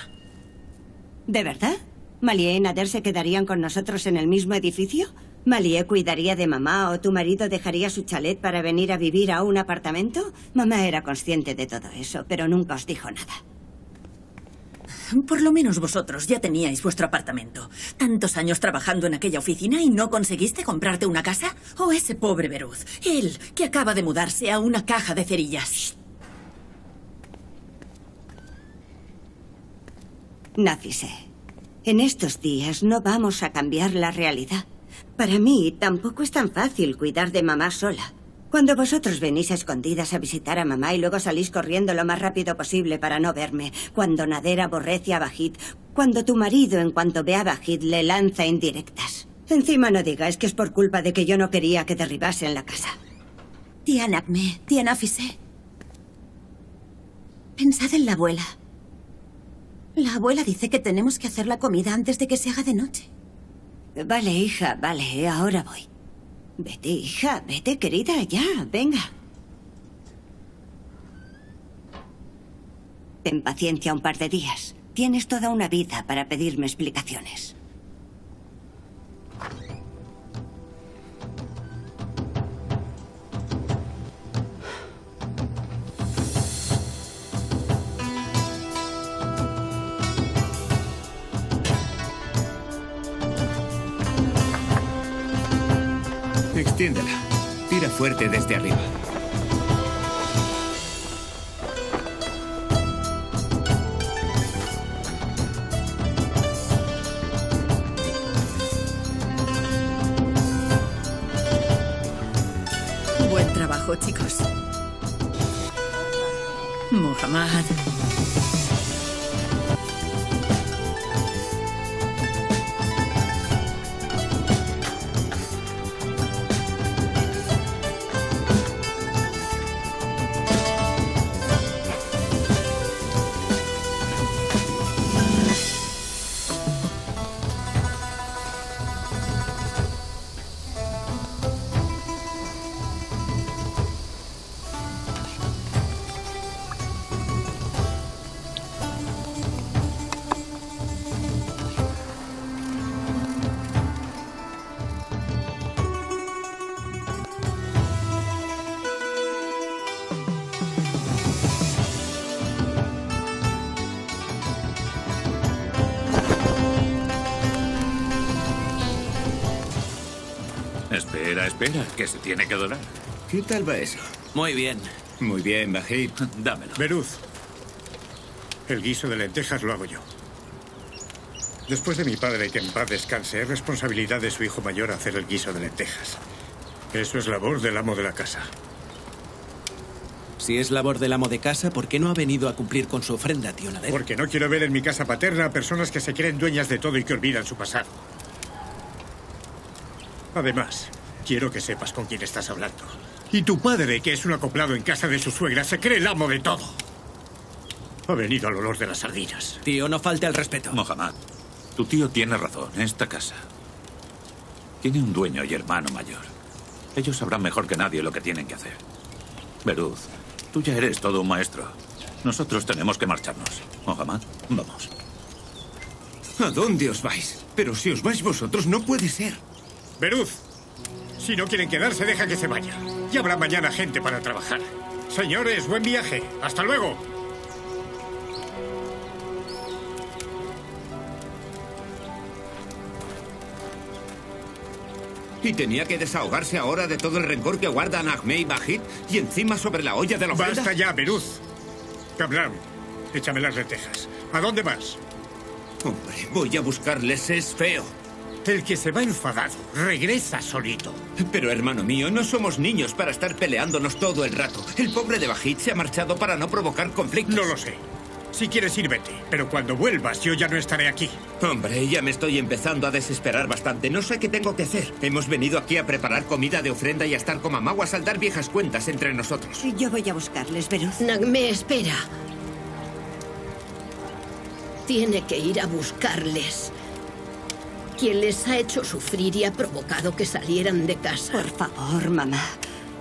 ¿De verdad? ¿Malie y Nader se quedarían con nosotros en el mismo edificio? ¿Malie cuidaría de mamá o tu marido dejaría su chalet para venir a vivir a un apartamento? Mamá era consciente de todo eso, pero nunca os dijo nada. Por lo menos vosotros ya teníais vuestro apartamento. Tantos años trabajando en aquella oficina y no conseguiste comprarte una casa. O ese pobre Beruz, él que acaba de mudarse a una caja de cerillas. Nafise, en estos días no vamos a cambiar la realidad. Para mí tampoco es tan fácil cuidar de mamá sola. Cuando vosotros venís a escondidas a visitar a mamá y luego salís corriendo lo más rápido posible para no verme, cuando Nader aborrece a Bajid, cuando tu marido en cuanto ve a Bajid le lanza indirectas. Encima no digáis que es por culpa de que yo no quería que derribasen la casa. Tía Nakme, tía Nafise, pensad en la abuela. La abuela dice que tenemos que hacer la comida antes de que se haga de noche. Vale, hija, vale, ahora voy. Vete, hija, vete, querida, ya, venga. Ten paciencia un par de días. Tienes toda una vida para pedirme explicaciones. Extiéndela. Tira fuerte desde arriba. Buen trabajo, chicos. Mohammad. Espera, espera, que se tiene que dorar. ¿Qué tal va eso? Muy bien. Muy bien, Bajid. Dámelo. Beruz, el guiso de lentejas lo hago yo. Después de mi padre, que en paz descanse, es responsabilidad de su hijo mayor hacer el guiso de lentejas. Eso es labor del amo de la casa. Si es labor del amo de casa, ¿por qué no ha venido a cumplir con su ofrenda, tío Nader? Porque no quiero ver en mi casa paterna a personas que se creen dueñas de todo y que olvidan su pasado. Además, quiero que sepas con quién estás hablando. Y tu padre, que es un acoplado en casa de su suegra, se cree el amo de todo. Ha venido al olor de las sardinas. Tío, no falte el respeto. Mohammad, tu tío tiene razón. Esta casa tiene un dueño y hermano mayor. Ellos sabrán mejor que nadie lo que tienen que hacer. Beruz, tú ya eres todo un maestro. Nosotros tenemos que marcharnos. Mohammad, vamos. ¿A dónde os vais? Pero si os vais vosotros, no puede ser. Beruz, si no quieren quedarse, deja que se vaya. Ya habrá mañana gente para trabajar. Señores, buen viaje. Hasta luego. ¿Y tenía que desahogarse ahora de todo el rencor que guardan Ahmed y Bajid? Y encima sobre la olla de los... ¡Basta ya, Beruz! Cabral, échame las lentejas. ¿A dónde vas? Hombre, voy a buscarles, es feo. El que se va enfadado regresa solito. Pero, hermano mío, no somos niños para estar peleándonos todo el rato. El pobre de Bajid se ha marchado para no provocar conflictos. No lo sé. Si quieres ir, vete. Pero cuando vuelvas, yo ya no estaré aquí. Hombre, ya me estoy empezando a desesperar bastante. No sé qué tengo que hacer. Hemos venido aquí a preparar comida de ofrenda y a estar con mamá o a saldar viejas cuentas entre nosotros. Yo voy a buscarles, Beruz. Nakme, espera. tiene que ir a buscarles. Quien les ha hecho sufrir y ha provocado que salieran de casa. Por favor, mamá.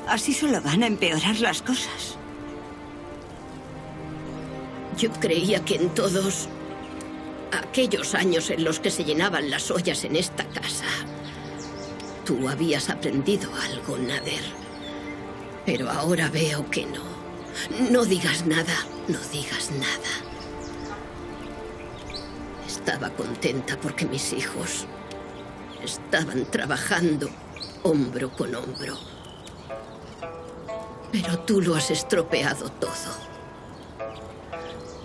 Así solo van a empeorar las cosas. Yo creía que en todos aquellos años en los que se llenaban las ollas en esta casa, tú habías aprendido algo, Nader. Pero ahora veo que no. No digas nada, no digas nada. Estaba contenta porque mis hijos estaban trabajando hombro con hombro. Pero tú lo has estropeado todo.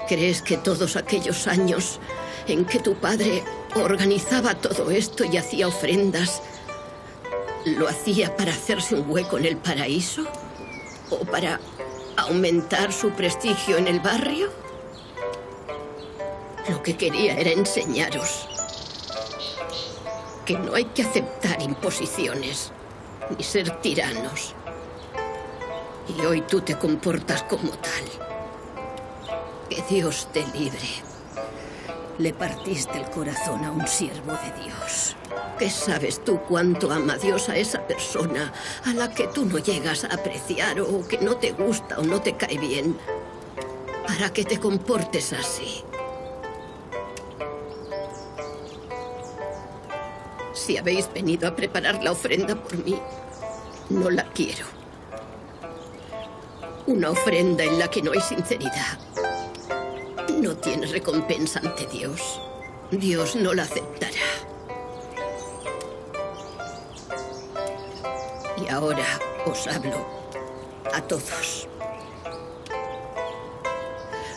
¿Crees que todos aquellos años en que tu padre organizaba todo esto y hacía ofrendas, lo hacía para hacerse un hueco en el paraíso? ¿O para aumentar su prestigio en el barrio? Lo que quería era enseñaros que no hay que aceptar imposiciones ni ser tiranos. Y hoy tú te comportas como tal. Que Dios te libre. Le partiste el corazón a un siervo de Dios. ¿Qué sabes tú cuánto ama Dios a esa persona a la que tú no llegas a apreciar o que no te gusta o no te cae bien, para que te comportes así? Si habéis venido a preparar la ofrenda por mí, no la quiero. Una ofrenda en la que no hay sinceridad no tienes recompensa ante Dios. Dios no la aceptará. Y ahora os hablo a todos.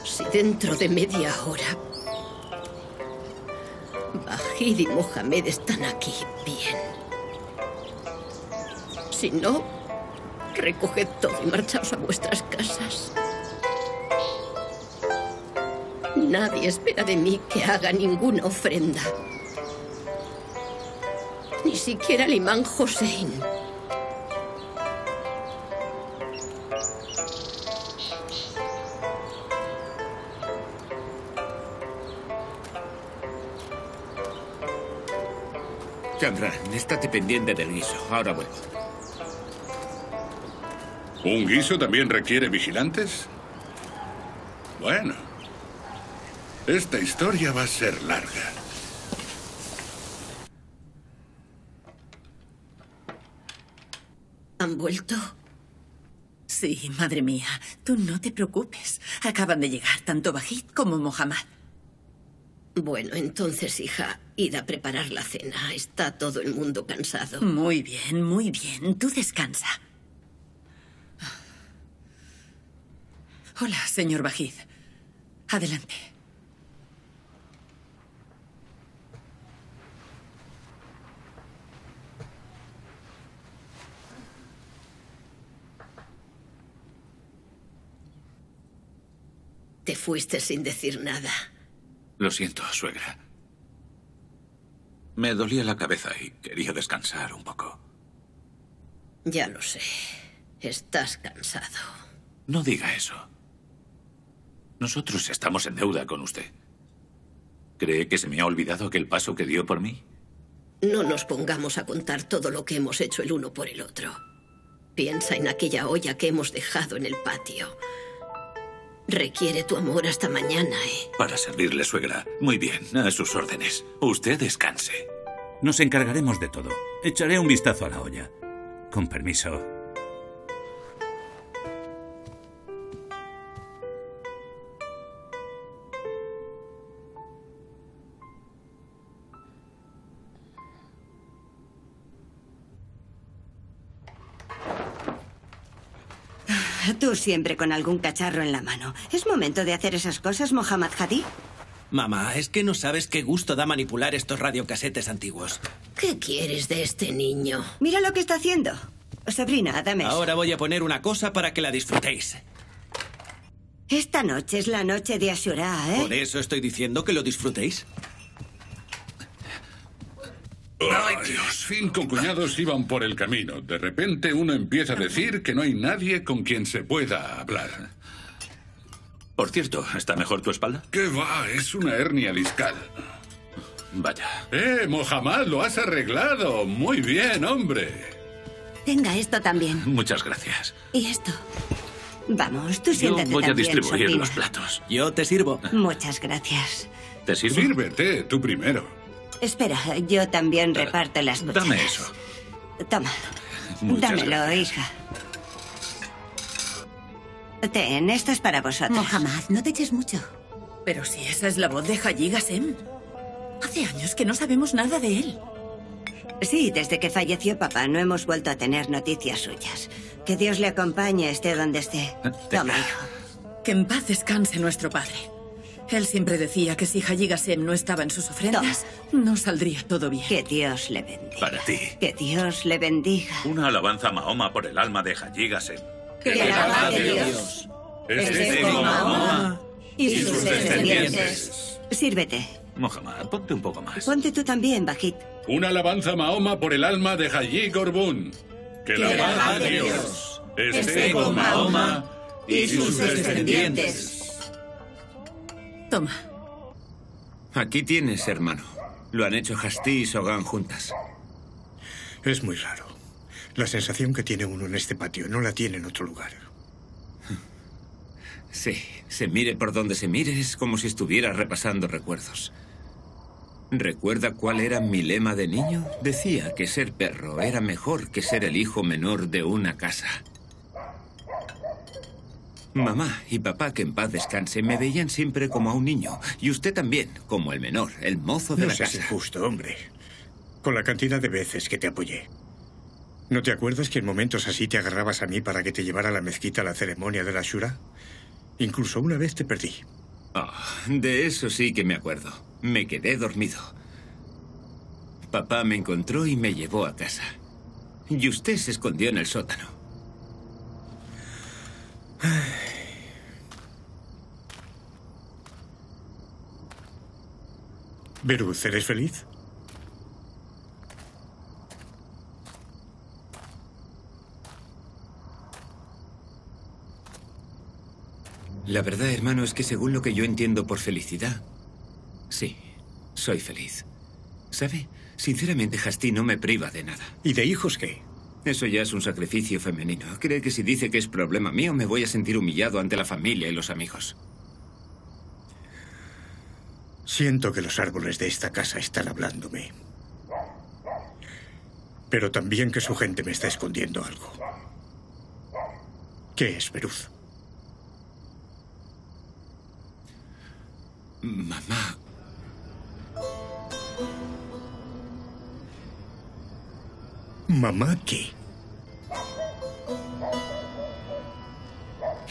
Si dentro de media hora Bajir y Mohamed están aquí, bien. Si no, recoged todo y marchaos a vuestras casas. Nadie espera de mí que haga ninguna ofrenda. Ni siquiera el imán Hossein. Chandra, estate pendiente del guiso. Ahora vuelvo. ¿Un guiso también requiere vigilantes? Bueno. Esta historia va a ser larga. ¿Han vuelto? Sí, madre mía. Tú no te preocupes. Acaban de llegar tanto Bajid como Mohammad. Bueno, entonces, hija, id a preparar la cena. Está todo el mundo cansado. Muy bien, muy bien. Tú descansa. Hola, señor Bajid. Adelante. Te fuiste sin decir nada. Lo siento, suegra. Me dolía la cabeza y quería descansar un poco. Ya lo sé. Estás cansado. No diga eso. Nosotros estamos en deuda con usted. ¿Cree que se me ha olvidado aquel paso que dio por mí? No nos pongamos a contar todo lo que hemos hecho el uno por el otro. Piensa en aquella olla que hemos dejado en el patio. Requiere tu amor hasta mañana, ¿eh? Para servirle, suegra. Muy bien, a sus órdenes. Usted descanse. Nos encargaremos de todo. Echaré un vistazo a la olla. Con permiso. Tú siempre con algún cacharro en la mano. ¿Es momento de hacer esas cosas, Mohammad Hadi? Mamá, es que no sabes qué gusto da manipular estos radiocasetes antiguos. ¿Qué quieres de este niño? Mira lo que está haciendo. Sabrina, dame eso. Ahora voy a poner una cosa para que la disfrutéis. Esta noche es la noche de Ashura, ¿eh? Por eso estoy diciendo que lo disfrutéis. ¡Ay, Dios! Cinco cuñados iban por el camino. De repente uno empieza a decir que no hay nadie con quien se pueda hablar. Por cierto, ¿está mejor tu espalda? ¿Qué va? Es una hernia discal. Vaya. ¡Eh, Mohammad, lo has arreglado! Muy bien, hombre. Tenga esto también. Muchas gracias. ¿Y esto? Vamos, tú siéntate. Yo voy también, a distribuir Sofina. Los platos. Yo te sirvo. Muchas gracias. ¿Te sirvo? Sírvete, tú primero. Espera, yo también uh, reparto las cucharas. Dame eso. Toma. Muchas Dámelo, gracias. hija. Ten, esto es para vosotros. Mohammad, no te eches mucho. Pero si esa es la voz de Haji Ghasem. Hace años que no sabemos nada de él. Sí, desde que falleció papá no hemos vuelto a tener noticias suyas. Que Dios le acompañe, esté donde esté. Toma, hijo. Que en paz descanse nuestro padre. Él siempre decía que si Haji Ghasem no estaba en sus ofrendas, Toma. no saldría todo bien. Que Dios le bendiga. Para ti. Que Dios le bendiga. Una alabanza a Mahoma por el alma de Haji Ghasem. Que, que la alma de Dios, Dios. esté con Mahoma y, y sus descendientes. Sírvete. Mohammad, ponte un poco más. Ponte tú también, Bajit. Una alabanza a Mahoma por el alma de Haji Ghorban. Que la paz de Dios esté con Mahoma y sus descendientes. Toma. Aquí tienes, hermano. Lo han hecho Hasti y Sogan juntas. Es muy raro. La sensación que tiene uno en este patio no la tiene en otro lugar. Sí, se mire por donde se mire, es como si estuviera repasando recuerdos. ¿Recuerda cuál era mi lema de niño? Decía que ser perro era mejor que ser el hijo menor de una casa. Mamá y papá, que en paz descanse, me veían siempre como a un niño. Y usted también, como el menor, el mozo de la casa. No seas injusto, hombre. Con la cantidad de veces que te apoyé. ¿No te acuerdas que en momentos así te agarrabas a mí para que te llevara a la mezquita a la ceremonia de la Ashura? Incluso una vez te perdí. Oh, de eso sí que me acuerdo. Me quedé dormido. Papá me encontró y me llevó a casa. Y usted se escondió en el sótano. Beruz, ¿eres feliz? La verdad, hermano, es que según lo que yo entiendo por felicidad, sí, soy feliz. ¿Sabe? Sinceramente, Hasti no me priva de nada. ¿Y de hijos qué? Eso ya es un sacrificio femenino. ¿Cree que si dice que es problema mío, me voy a sentir humillado ante la familia y los amigos? Siento que los árboles de esta casa están hablándome. Pero también que su gente me está escondiendo algo. ¿Qué es, Beruz? Mamá. ¿Mamá qué?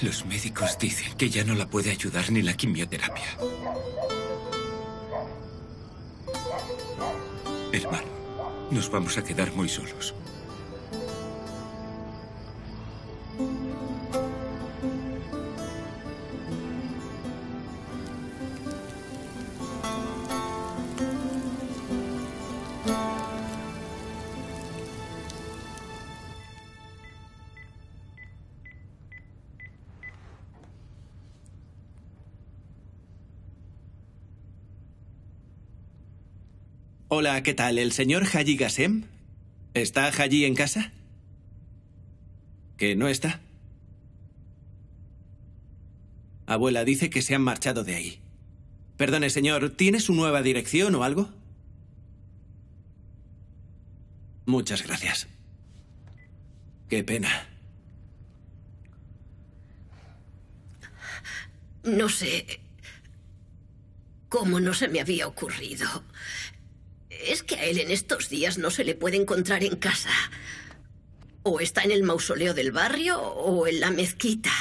Los médicos dicen que ya no la puede ayudar ni la quimioterapia. Hermano, nos vamos a quedar muy solos. Hola, ¿qué tal? ¿El señor Haji Ghasem? ¿Está Haji en casa? ¿Que no está? Abuela, dice que se han marchado de ahí. Perdone, señor, ¿tiene su nueva dirección o algo? Muchas gracias. Qué pena. No sé cómo no se me había ocurrido. Es que a él en estos días no se le puede encontrar en casa. O está en el mausoleo del barrio o en la mezquita.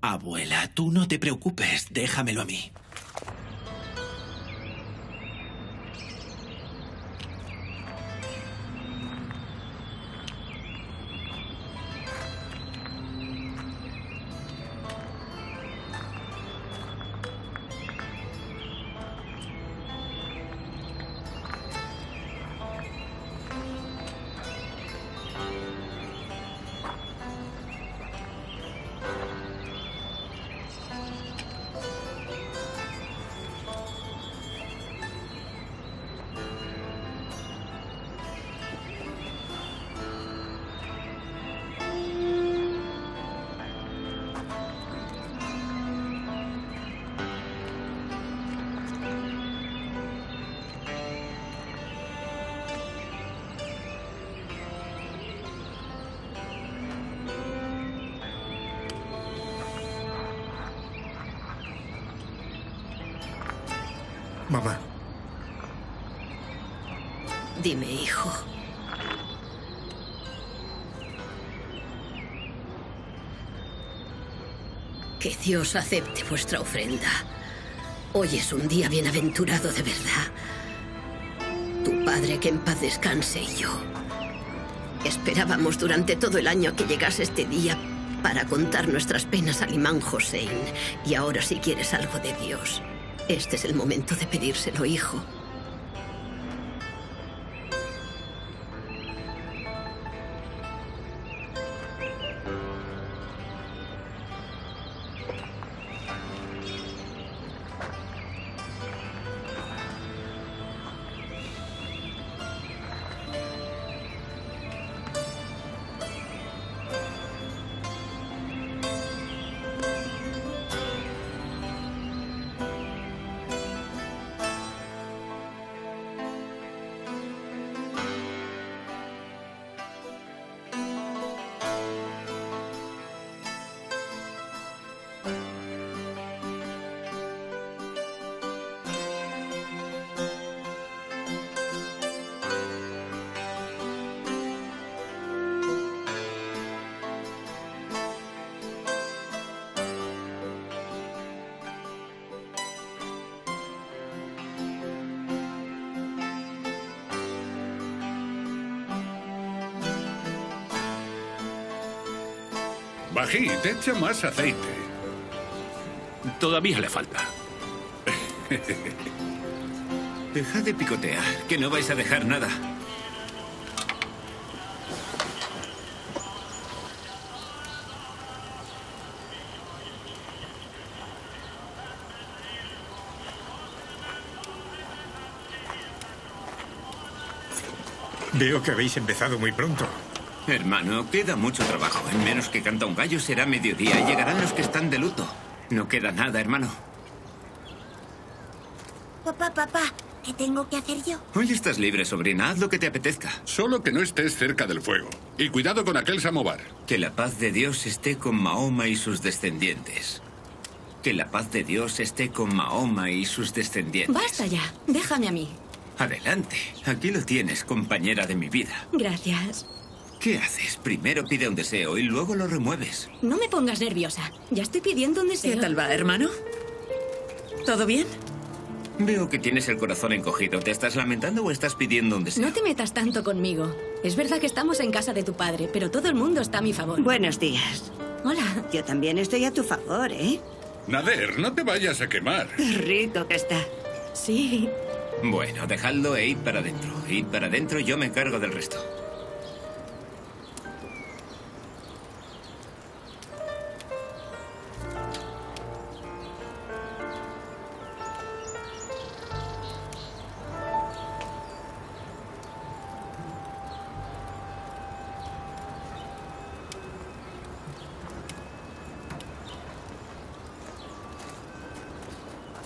Abuela, tú no te preocupes, déjamelo a mí. Mamá. Dime, hijo. Que Dios acepte vuestra ofrenda. Hoy es un día bienaventurado de verdad. Tu padre, que en paz descanse, y yo esperábamos durante todo el año que llegase este día para contar nuestras penas al imán Hossein. Y ahora, si quieres algo de Dios, este es el momento de pedírselo, hijo. Bají, te echa más aceite. Todavía le falta. Dejad de picotear, que no vais a dejar nada. Veo que habéis empezado muy pronto. Hermano, queda mucho trabajo. En menos que canta un gallo será mediodía y llegarán los que están de luto. No queda nada, hermano. Papá, papá, ¿qué tengo que hacer yo? Hoy estás libre, sobrina. Haz lo que te apetezca. Solo que no estés cerca del fuego. Y cuidado con aquel samovar. Que la paz de Dios esté con Mahoma y sus descendientes. Que la paz de Dios esté con Mahoma y sus descendientes. Basta ya. Déjame a mí. Adelante. Aquí lo tienes, compañera de mi vida. Gracias. ¿Qué haces? Primero pide un deseo y luego lo remueves. No me pongas nerviosa. Ya estoy pidiendo un deseo. ¿Qué tal va, hermano? ¿Todo bien? Veo que tienes el corazón encogido. ¿Te estás lamentando o estás pidiendo un deseo? No te metas tanto conmigo. Es verdad que estamos en casa de tu padre, pero todo el mundo está a mi favor. Buenos días. Hola. Yo también estoy a tu favor, ¿eh? Nader, no te vayas a quemar. Qué rico que está. Sí. Bueno, dejadlo e id para adentro. Id para adentro, yo me encargo del resto.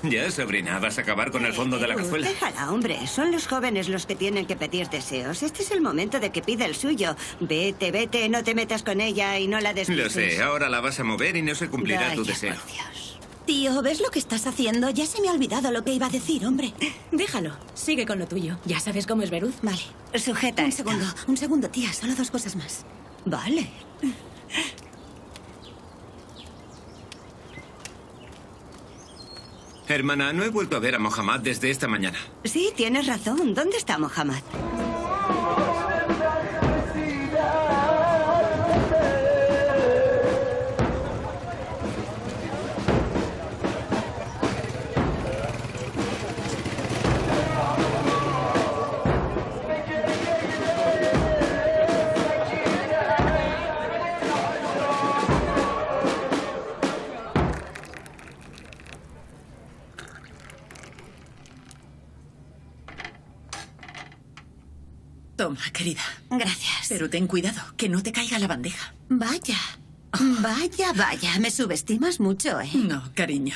Ya, sobrina, vas a acabar con el fondo de la cazuela. Déjala, hombre. Son los jóvenes los que tienen que pedir deseos. Este es el momento de que pida el suyo. Vete, vete, no te metas con ella y no la despeces. Lo sé, ahora la vas a mover y no se cumplirá Vaya tu deseo. Por Dios. Tío, ¿ves lo que estás haciendo? Ya se me ha olvidado lo que iba a decir, hombre. Déjalo, sigue con lo tuyo. Ya sabes cómo es Beruz. Vale. Sujeta. Un segundo, un segundo, tía. Solo dos cosas más. Vale. Hermana, no he vuelto a ver a Mohammad desde esta mañana. Sí, tienes razón. ¿Dónde está Mohammad? Toma, querida. Gracias. Pero ten cuidado, que no te caiga la bandeja. Vaya. Oh. Vaya, vaya. Me subestimas mucho, ¿eh? No, cariño.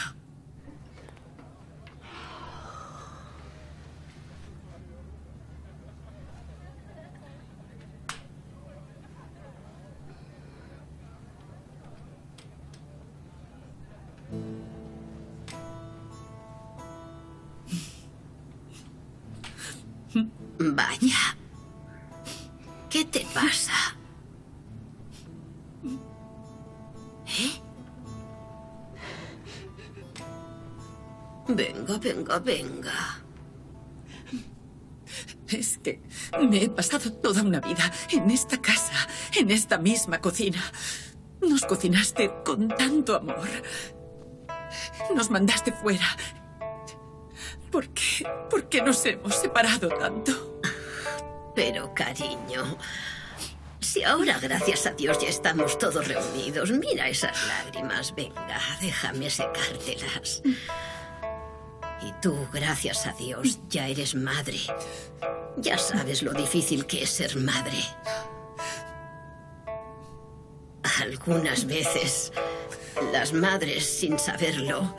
Vaya, ¿qué te pasa? ¿Eh? Venga, venga, venga. Es que me he pasado toda una vida en esta casa, en esta misma cocina. Nos cocinaste con tanto amor. Nos mandaste fuera. ¿Por qué? ¿Por qué nos hemos separado tanto? Pero, cariño, si ahora, gracias a Dios, ya estamos todos reunidos, mira esas lágrimas, venga, déjame secártelas. Y tú, gracias a Dios, ya eres madre. Ya sabes lo difícil que es ser madre. Algunas veces, las madres, sin saberlo,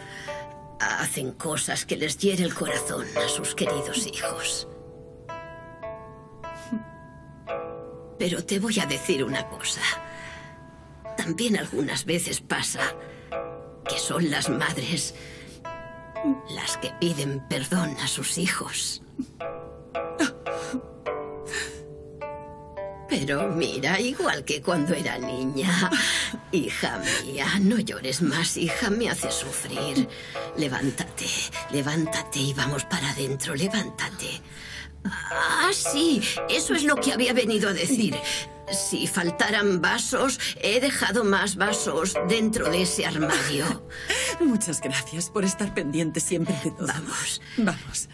hacen cosas que les hiere el corazón a sus queridos hijos. Pero te voy a decir una cosa. También algunas veces pasa que son las madres las que piden perdón a sus hijos. Pero mira, igual que cuando era niña. Hija mía, no llores más, hija, me hace sufrir. Levántate, levántate y vamos para adentro, levántate. Ah, sí, eso es lo que había venido a decir. Si faltaran vasos, he dejado más vasos dentro de ese armario. Muchas gracias por estar pendiente siempre de todo. Vamos. Vamos.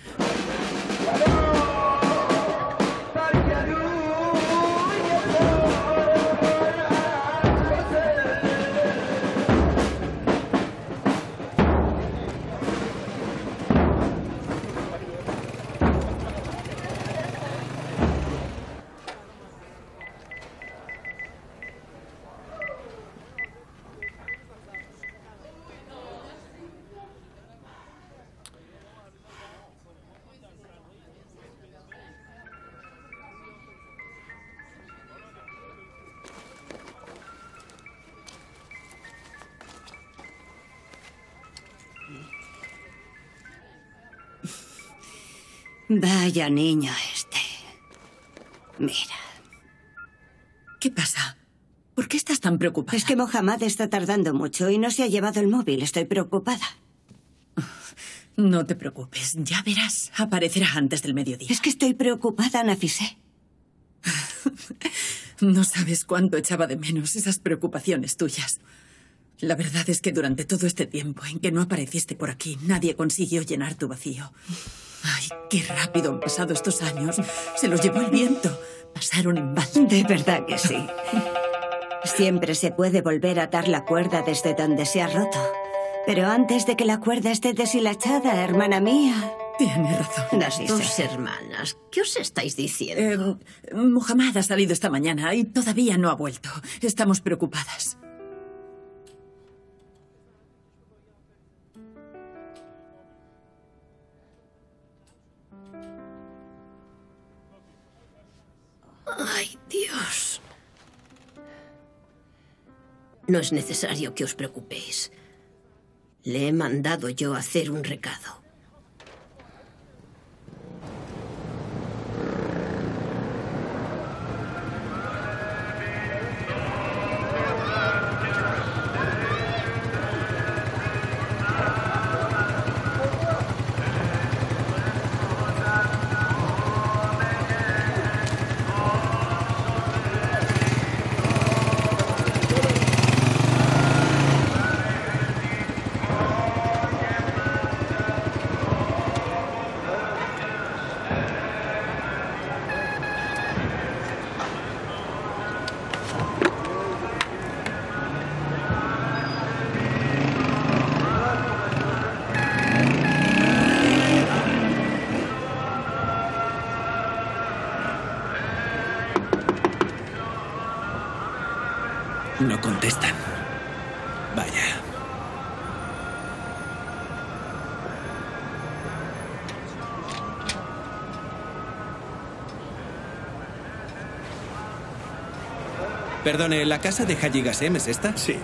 Vaya niño este. Mira. ¿Qué pasa? ¿Por qué estás tan preocupada? Es que Mohammad está tardando mucho y no se ha llevado el móvil. Estoy preocupada. No te preocupes. Ya verás. Aparecerá antes del mediodía. Es que estoy preocupada, Nafisé. No sabes cuánto echaba de menos esas preocupaciones tuyas. La verdad es que durante todo este tiempo en que no apareciste por aquí, nadie consiguió llenar tu vacío. Ay, qué rápido han pasado estos años. Se los llevó el viento. Pasaron en balde. De verdad que sí. Siempre se puede volver a atar la cuerda desde donde se ha roto. Pero antes de que la cuerda esté deshilachada, hermana mía... Tienes razón. Las dos hermanas, ¿qué os estáis diciendo? Eh, Mohammad ha salido esta mañana y todavía no ha vuelto. Estamos preocupadas. ¡Ay, Dios! No es necesario que os preocupéis. Le he mandado yo a hacer un recado. No contestan. Vaya. Perdone, ¿la casa de Haji Ghasem es esta? Sí.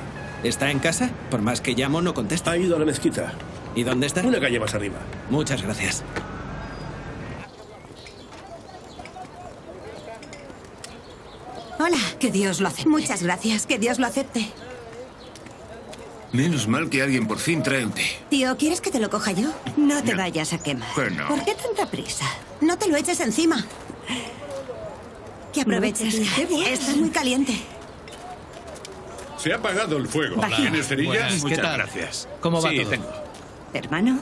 ¿Está en casa? Por más que llamo, no contesta. Ha ido a la mezquita. ¿Y dónde está? Una calle más arriba. Muchas gracias. Que Dios lo acepte. Muchas gracias, que Dios lo acepte. Menos mal que alguien por fin trae un té. Tío, ¿quieres que te lo coja yo? No te no. vayas a quemar. Bueno. ¿Por qué tanta prisa? No te lo eches encima. Que aproveches. Bueno. Está muy caliente. Se ha apagado el fuego. ¿Tienes cerillas? Muchas tal? gracias. ¿Cómo va sí, todo? Tengo. ¿Hermano?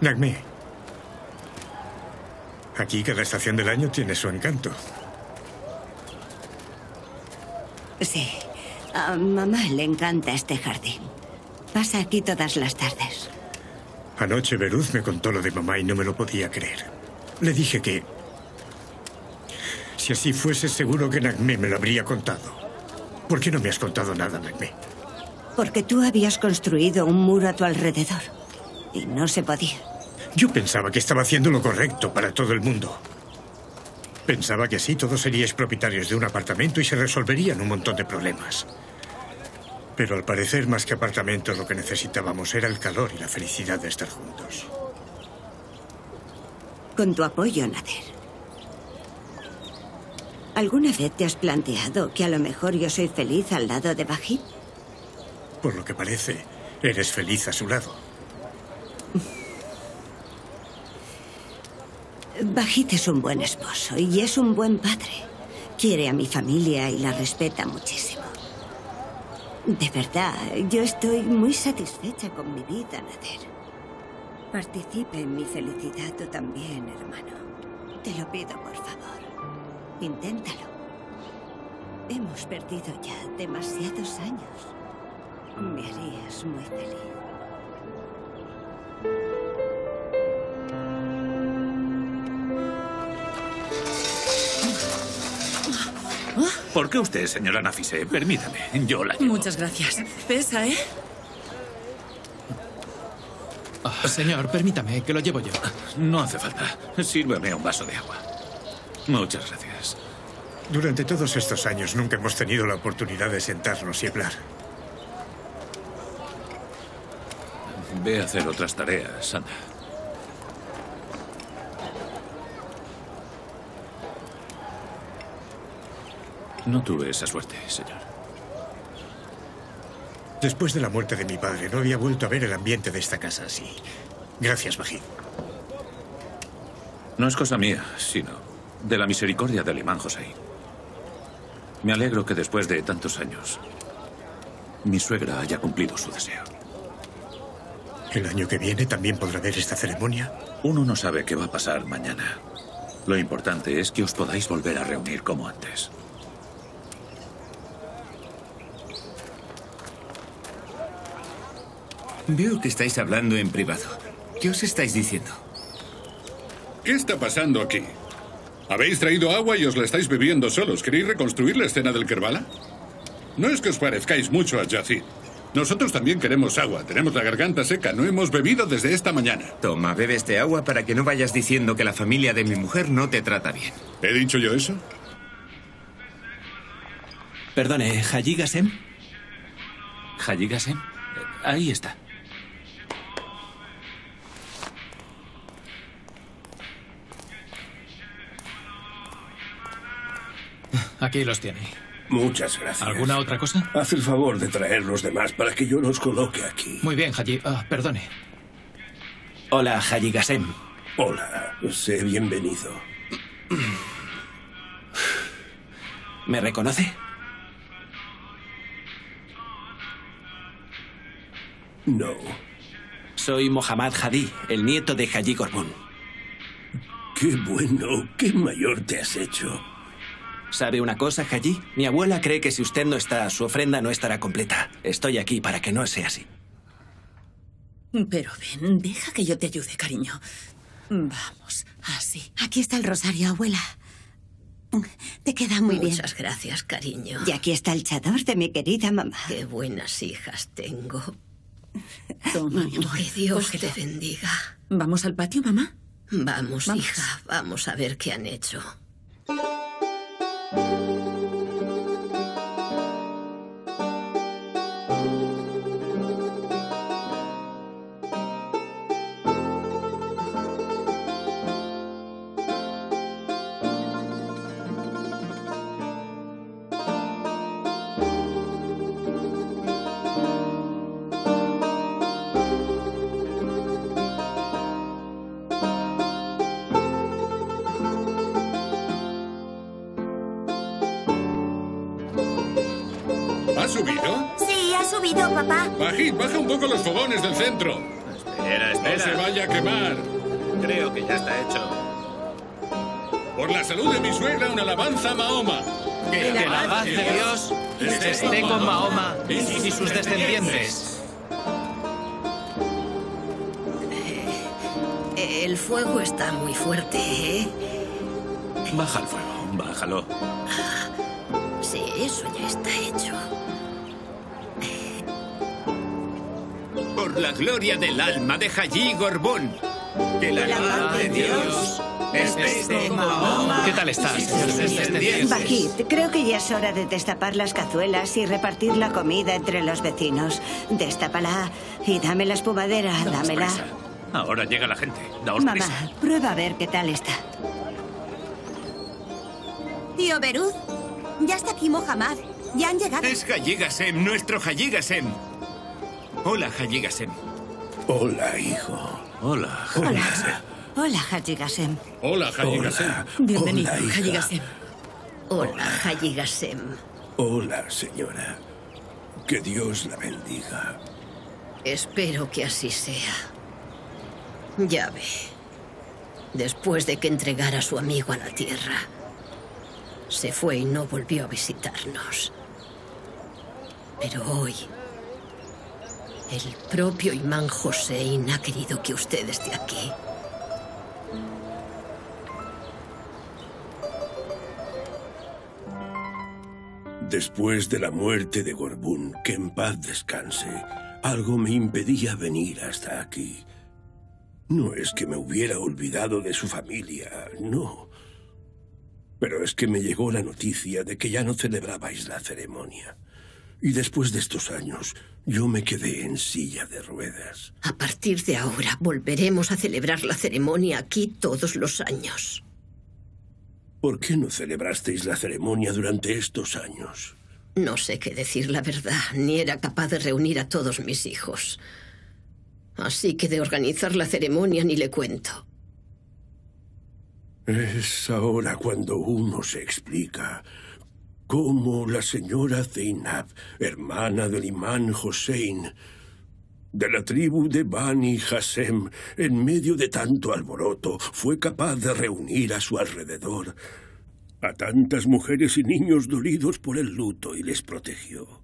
Nagmi. Aquí cada estación del año tiene su encanto. Sí. A mamá le encanta este jardín. Pasa aquí todas las tardes. Anoche Beruz me contó lo de mamá y no me lo podía creer. Le dije que... si así fuese, seguro que Nagmi me lo habría contado. ¿Por qué no me has contado nada, Nagmi? Porque tú habías construido un muro a tu alrededor. Y no se podía. Yo pensaba que estaba haciendo lo correcto para todo el mundo. Pensaba que así todos seríais propietarios de un apartamento y se resolverían un montón de problemas. Pero al parecer, más que apartamentos, lo que necesitábamos era el calor y la felicidad de estar juntos. Con tu apoyo, Nader. ¿Alguna vez te has planteado que a lo mejor yo soy feliz al lado de Bajit? Por lo que parece, eres feliz a su lado. Bajit es un buen esposo y es un buen padre. Quiere a mi familia y la respeta muchísimo. De verdad, yo estoy muy satisfecha con mi vida, Nader. Participe en mi felicidad tú también, hermano. Te lo pido, por favor. Inténtalo. Hemos perdido ya demasiados años. Me harías muy feliz. ¿Por qué usted, señora Nafise? Permítame, yo la llevo. Muchas gracias. Pesa, ¿eh? Oh, señor, permítame, que lo llevo yo. No hace falta. Sírveme un vaso de agua. Muchas gracias. Durante todos estos años nunca hemos tenido la oportunidad de sentarnos y hablar. Ve a hacer otras tareas, anda. No tuve esa suerte, señor. Después de la muerte de mi padre, no había vuelto a ver el ambiente de esta casa así. Gracias, Bajit. No es cosa mía, sino de la misericordia del imán Hossein. Me alegro que después de tantos años, mi suegra haya cumplido su deseo. ¿El año que viene también podrá ver esta ceremonia? Uno no sabe qué va a pasar mañana. Lo importante es que os podáis volver a reunir como antes. Veo que estáis hablando en privado. ¿Qué os estáis diciendo? ¿Qué está pasando aquí? Habéis traído agua y os la estáis bebiendo solos. ¿Queréis reconstruir la escena del Kerbala? No es que os parezcáis mucho a Yazid. Nosotros también queremos agua. Tenemos la garganta seca. No hemos bebido desde esta mañana. Toma, bebe este agua para que no vayas diciendo que la familia de mi mujer no te trata bien. ¿He dicho yo eso? Perdone, ¿Haji Ghasem? ¿Haji Ghasem? Ahí está. Aquí los tiene. Muchas gracias. ¿Alguna otra cosa? Haz el favor de traer los demás para que yo los coloque aquí. Muy bien, Haji. Ah, perdone. Hola, Haji Ghasem. Hola, sé bienvenido. ¿Me reconoce? No. Soy Mohammad Hadi, el nieto de Haji Ghorban. Qué bueno, qué mayor te has hecho. ¿Sabe una cosa, Haji? Mi abuela cree que si usted no está, su ofrenda no estará completa. Estoy aquí para que no sea así. Pero ven, deja que yo te ayude, cariño. Vamos, así. Aquí está el rosario, abuela. Te queda muy bien. Muchas gracias, cariño. Y aquí está el chador de mi querida mamá. Qué buenas hijas tengo. Toma, mi amor. Que Dios te bendiga. ¿Vamos al patio, mamá? Vamos, vamos, hija. Vamos a ver qué han hecho. ¿Ha subido? Sí, ha subido, papá. Bajid, baja un poco los fogones del centro. Espera, espera. No se vaya a quemar. Creo que ya está hecho. Por la salud de mi suegra, una alabanza a Mahoma. Que la paz de Dios esté con Mahoma y sus descendientes. El fuego está muy fuerte, ¿eh? Baja el fuego, bájalo. Sí, eso ya está hecho. Por la gloria del alma de Haji Ghorban. Que la paz de Dios esté con Mahoma. ¿Qué tal estás? Bajid, creo que ya es hora de destapar las cazuelas y repartir la comida entre los vecinos. Destápala y dame la espumadera, dámela. Prisa. Ahora llega la gente. Daos Mamá, prisa. Prueba a ver qué tal está. Tío Beruz, ya está aquí Mohammad. Ya han llegado. Es Haji Ghasem, nuestro Haji Ghasem. Hola, Haji Ghasem. Hola, hijo. Hola, Haji Ghasem. Hola, Haji Ghasem. Hola, Haji Ghasem. Bienvenido, Haji Ghasem. Hola, Haji Ghasem. Hola, señora. Que Dios la bendiga. Espero que así sea. Ya ve. Después de que entregara a su amigo a la tierra, se fue y no volvió a visitarnos. Pero hoy, el propio Imam Hossein ha querido que usted esté aquí. Después de la muerte de Ghorban, que en paz descanse, algo me impedía venir hasta aquí. No es que me hubiera olvidado de su familia, no. Pero es que me llegó la noticia de que ya no celebrabais la ceremonia. Y después de estos años, yo me quedé en silla de ruedas. A partir de ahora, volveremos a celebrar la ceremonia aquí todos los años. ¿Por qué no celebrasteis la ceremonia durante estos años? No sé qué decir la verdad, ni era capaz de reunir a todos mis hijos. Así que de organizar la ceremonia ni le cuento. Es ahora cuando uno se explica cómo la señora Zeynab, hermana del imán Hossein, de la tribu de Bani Hashem, en medio de tanto alboroto, fue capaz de reunir a su alrededor a tantas mujeres y niños dolidos por el luto y les protegió.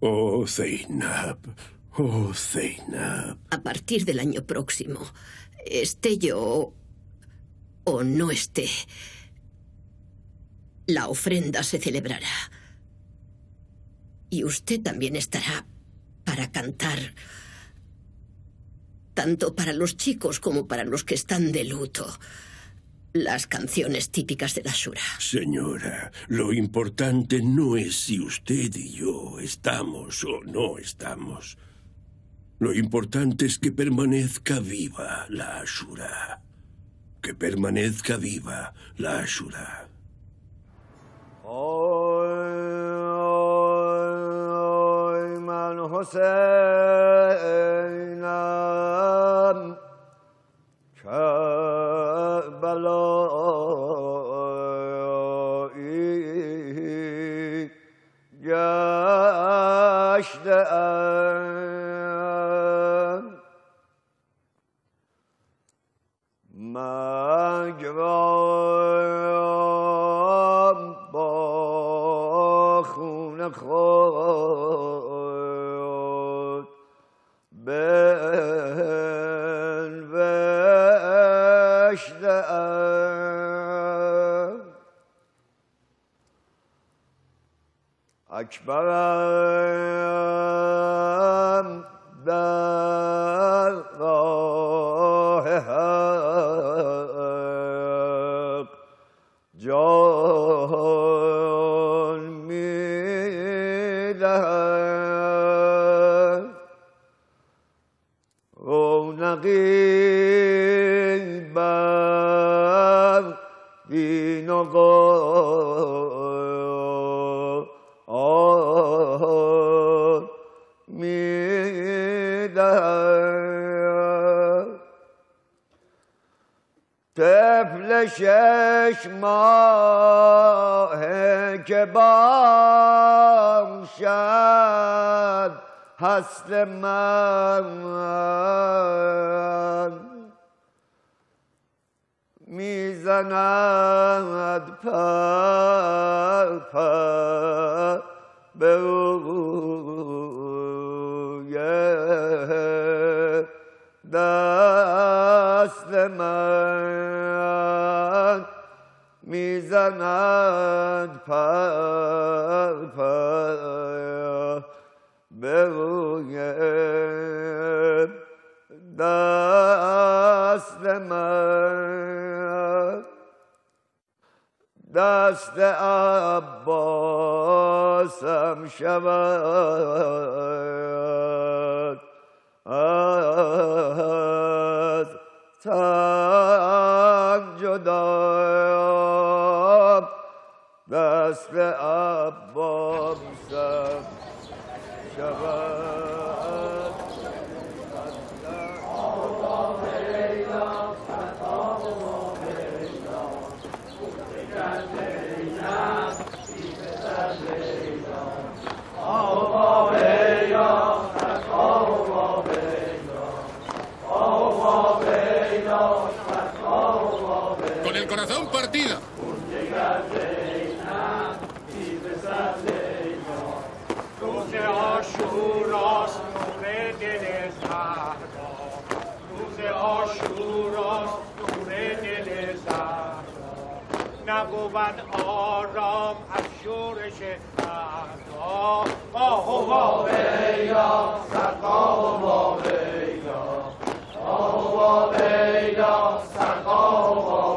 Oh, Zeynab, oh, Zeynab. A partir del año próximo, esté yo o no esté, la ofrenda se celebrará. Y usted también estará para cantar, tanto para los chicos como para los que están de luto, las canciones típicas de la Shura. Señora, lo importante no es si usted y yo estamos o no estamos. Lo importante es que permanezca viva la Ashura. Que permanezca viva la Ashura. Oy, oy, Imam Hossein, Kerbala. Ashbaram da'rahak John midah O naqil bab dinogor تفلشش ماه باشد حسن من میزند پر پر به روی دست من میزند پر پر به روی دست من دست عباسم شود از تن جدا دست عباسم شود corazón partido. نبود آرام از شورش اعدا آه و ویلا سرقا و ویلا آه و ویلا سرقا و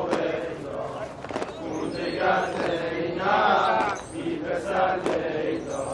ویلا اونجه گرزینه می پسر لیلا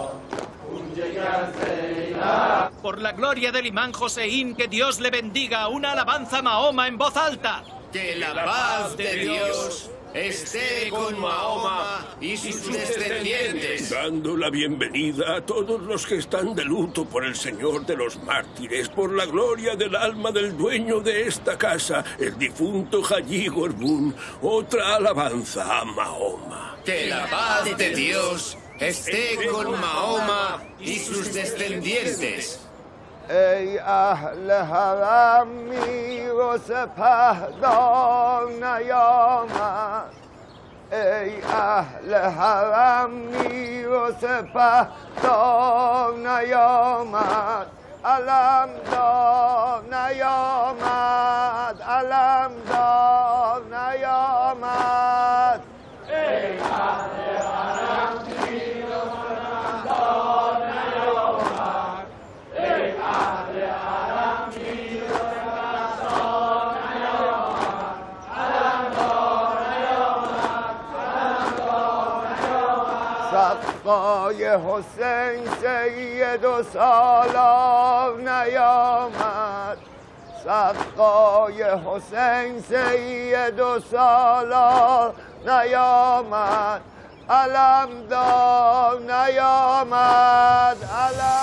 اونجه گرزینه. Por la gloria del imán Hossein, que Dios le bendiga, una alabanza a Mahoma en voz alta. Que la paz de Dios esté con Mahoma y sus descendientes. Dando la bienvenida a todos los que están de luto por el Señor de los Mártires, por la gloria del alma del dueño de esta casa, el difunto Haji Ghorban, otra alabanza a Mahoma. Que la paz de Dios esté con Mahoma y sus descendientes. ای اهل حرم میرو سپهدار نیامد ای اهل حرم میرو سپهدار نیامد علمدار نیامد علمدار نیامد ای اهل حرم میرو سپهدار سقای حسین سید و سالار نیامد سقای حسین سید و سالار نیامد علمدار نیامد علمدار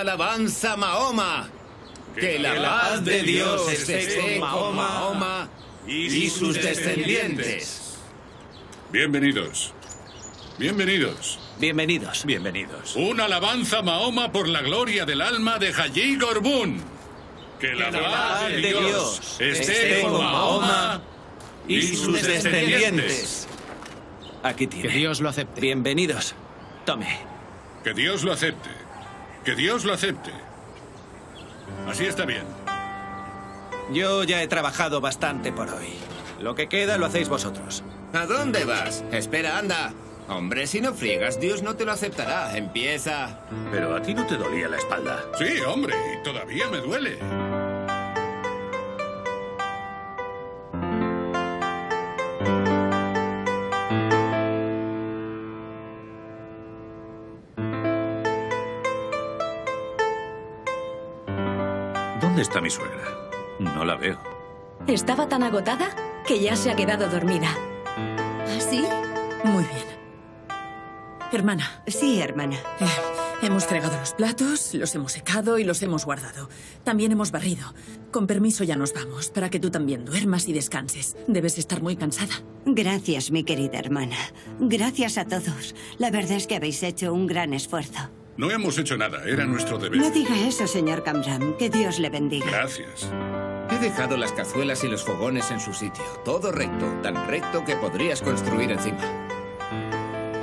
alabanza Mahoma. Que la paz de Dios esté con Mahoma y sus descendientes. Bienvenidos. Bienvenidos. Bienvenidos. Bienvenidos. Una alabanza Mahoma por la gloria del alma de Haji Ghorban. Que la paz de Dios esté con Mahoma y sus descendientes. Aquí tiene. Que Dios lo acepte. Bienvenidos. Tome. Que Dios lo acepte. Que Dios lo acepte. Así está bien. Yo ya he trabajado bastante por hoy. Lo que queda lo hacéis vosotros. ¿A dónde vas? Espera, anda. Hombre, si no friegas, Dios no te lo aceptará. Empieza. Pero a ti no te dolía la espalda. Sí, hombre, y todavía me duele. ¿Dónde está mi suegra? No la veo. Estaba tan agotada que ya se ha quedado dormida. ¿Ah, sí? Muy bien. Hermana. Sí, hermana. Eh, hemos fregado los platos, los hemos secado y los hemos guardado. También hemos barrido. Con permiso ya nos vamos, para que tú también duermas y descanses. Debes estar muy cansada. Gracias, mi querida hermana. Gracias a todos. La verdad es que habéis hecho un gran esfuerzo. No hemos hecho nada, era nuestro deber. No diga eso, señor Kamran. Que Dios le bendiga. Gracias. He dejado las cazuelas y los fogones en su sitio. Todo recto, tan recto que podrías construir encima.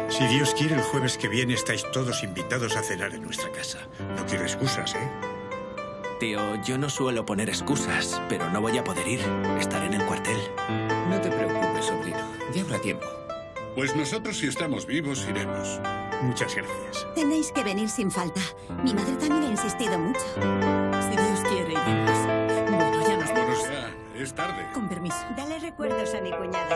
Si Dios quiere, el jueves que viene estáis todos invitados a cenar en nuestra casa. No quiero excusas, ¿eh? Tío, yo no suelo poner excusas, pero no voy a poder ir. Estaré en el cuartel. No te preocupes, sobrino. Ya habrá tiempo. Pues nosotros, si estamos vivos, iremos. Muchas gracias. Tenéis que venir sin falta. Mi madre también ha insistido mucho. Si Dios quiere, iremos. Bueno, ya nos vemos. Ya, es tarde. Con permiso. Dale recuerdos a mi cuñada.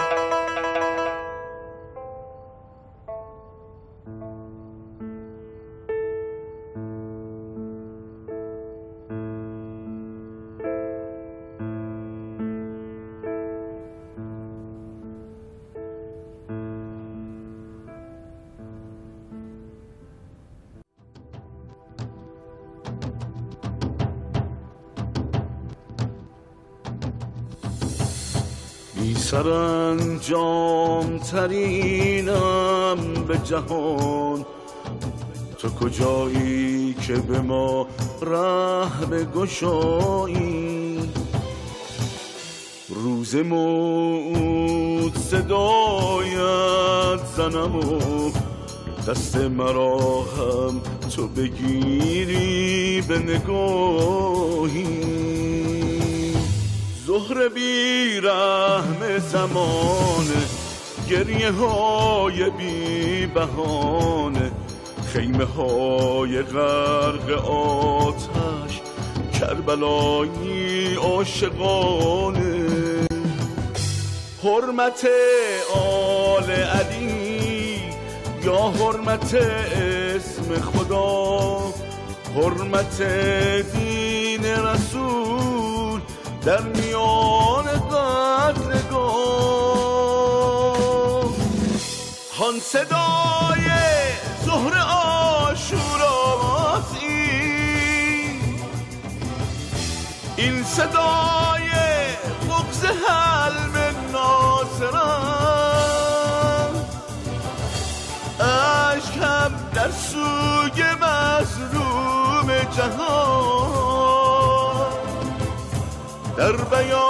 سرانجام ترینم به جهان، تو کجایی که به ما ره بگشایی؟ روز موعود صدایت زنم و دست مرا هم تو بگیری به نگاهی. زهر بی رحم زمانه، گریه های بی بهانه، خیمه های غرق آتش، کربلایی عاشقانه. حرمت آل علی یا حرمت اسم خدا، حرمت دین رسول در میان قتلگاه. هان صدای ظهر آشوراست این، این صدای بغض حلم ناصر است. اشک هم در سوگ مظلوم جهان در بیان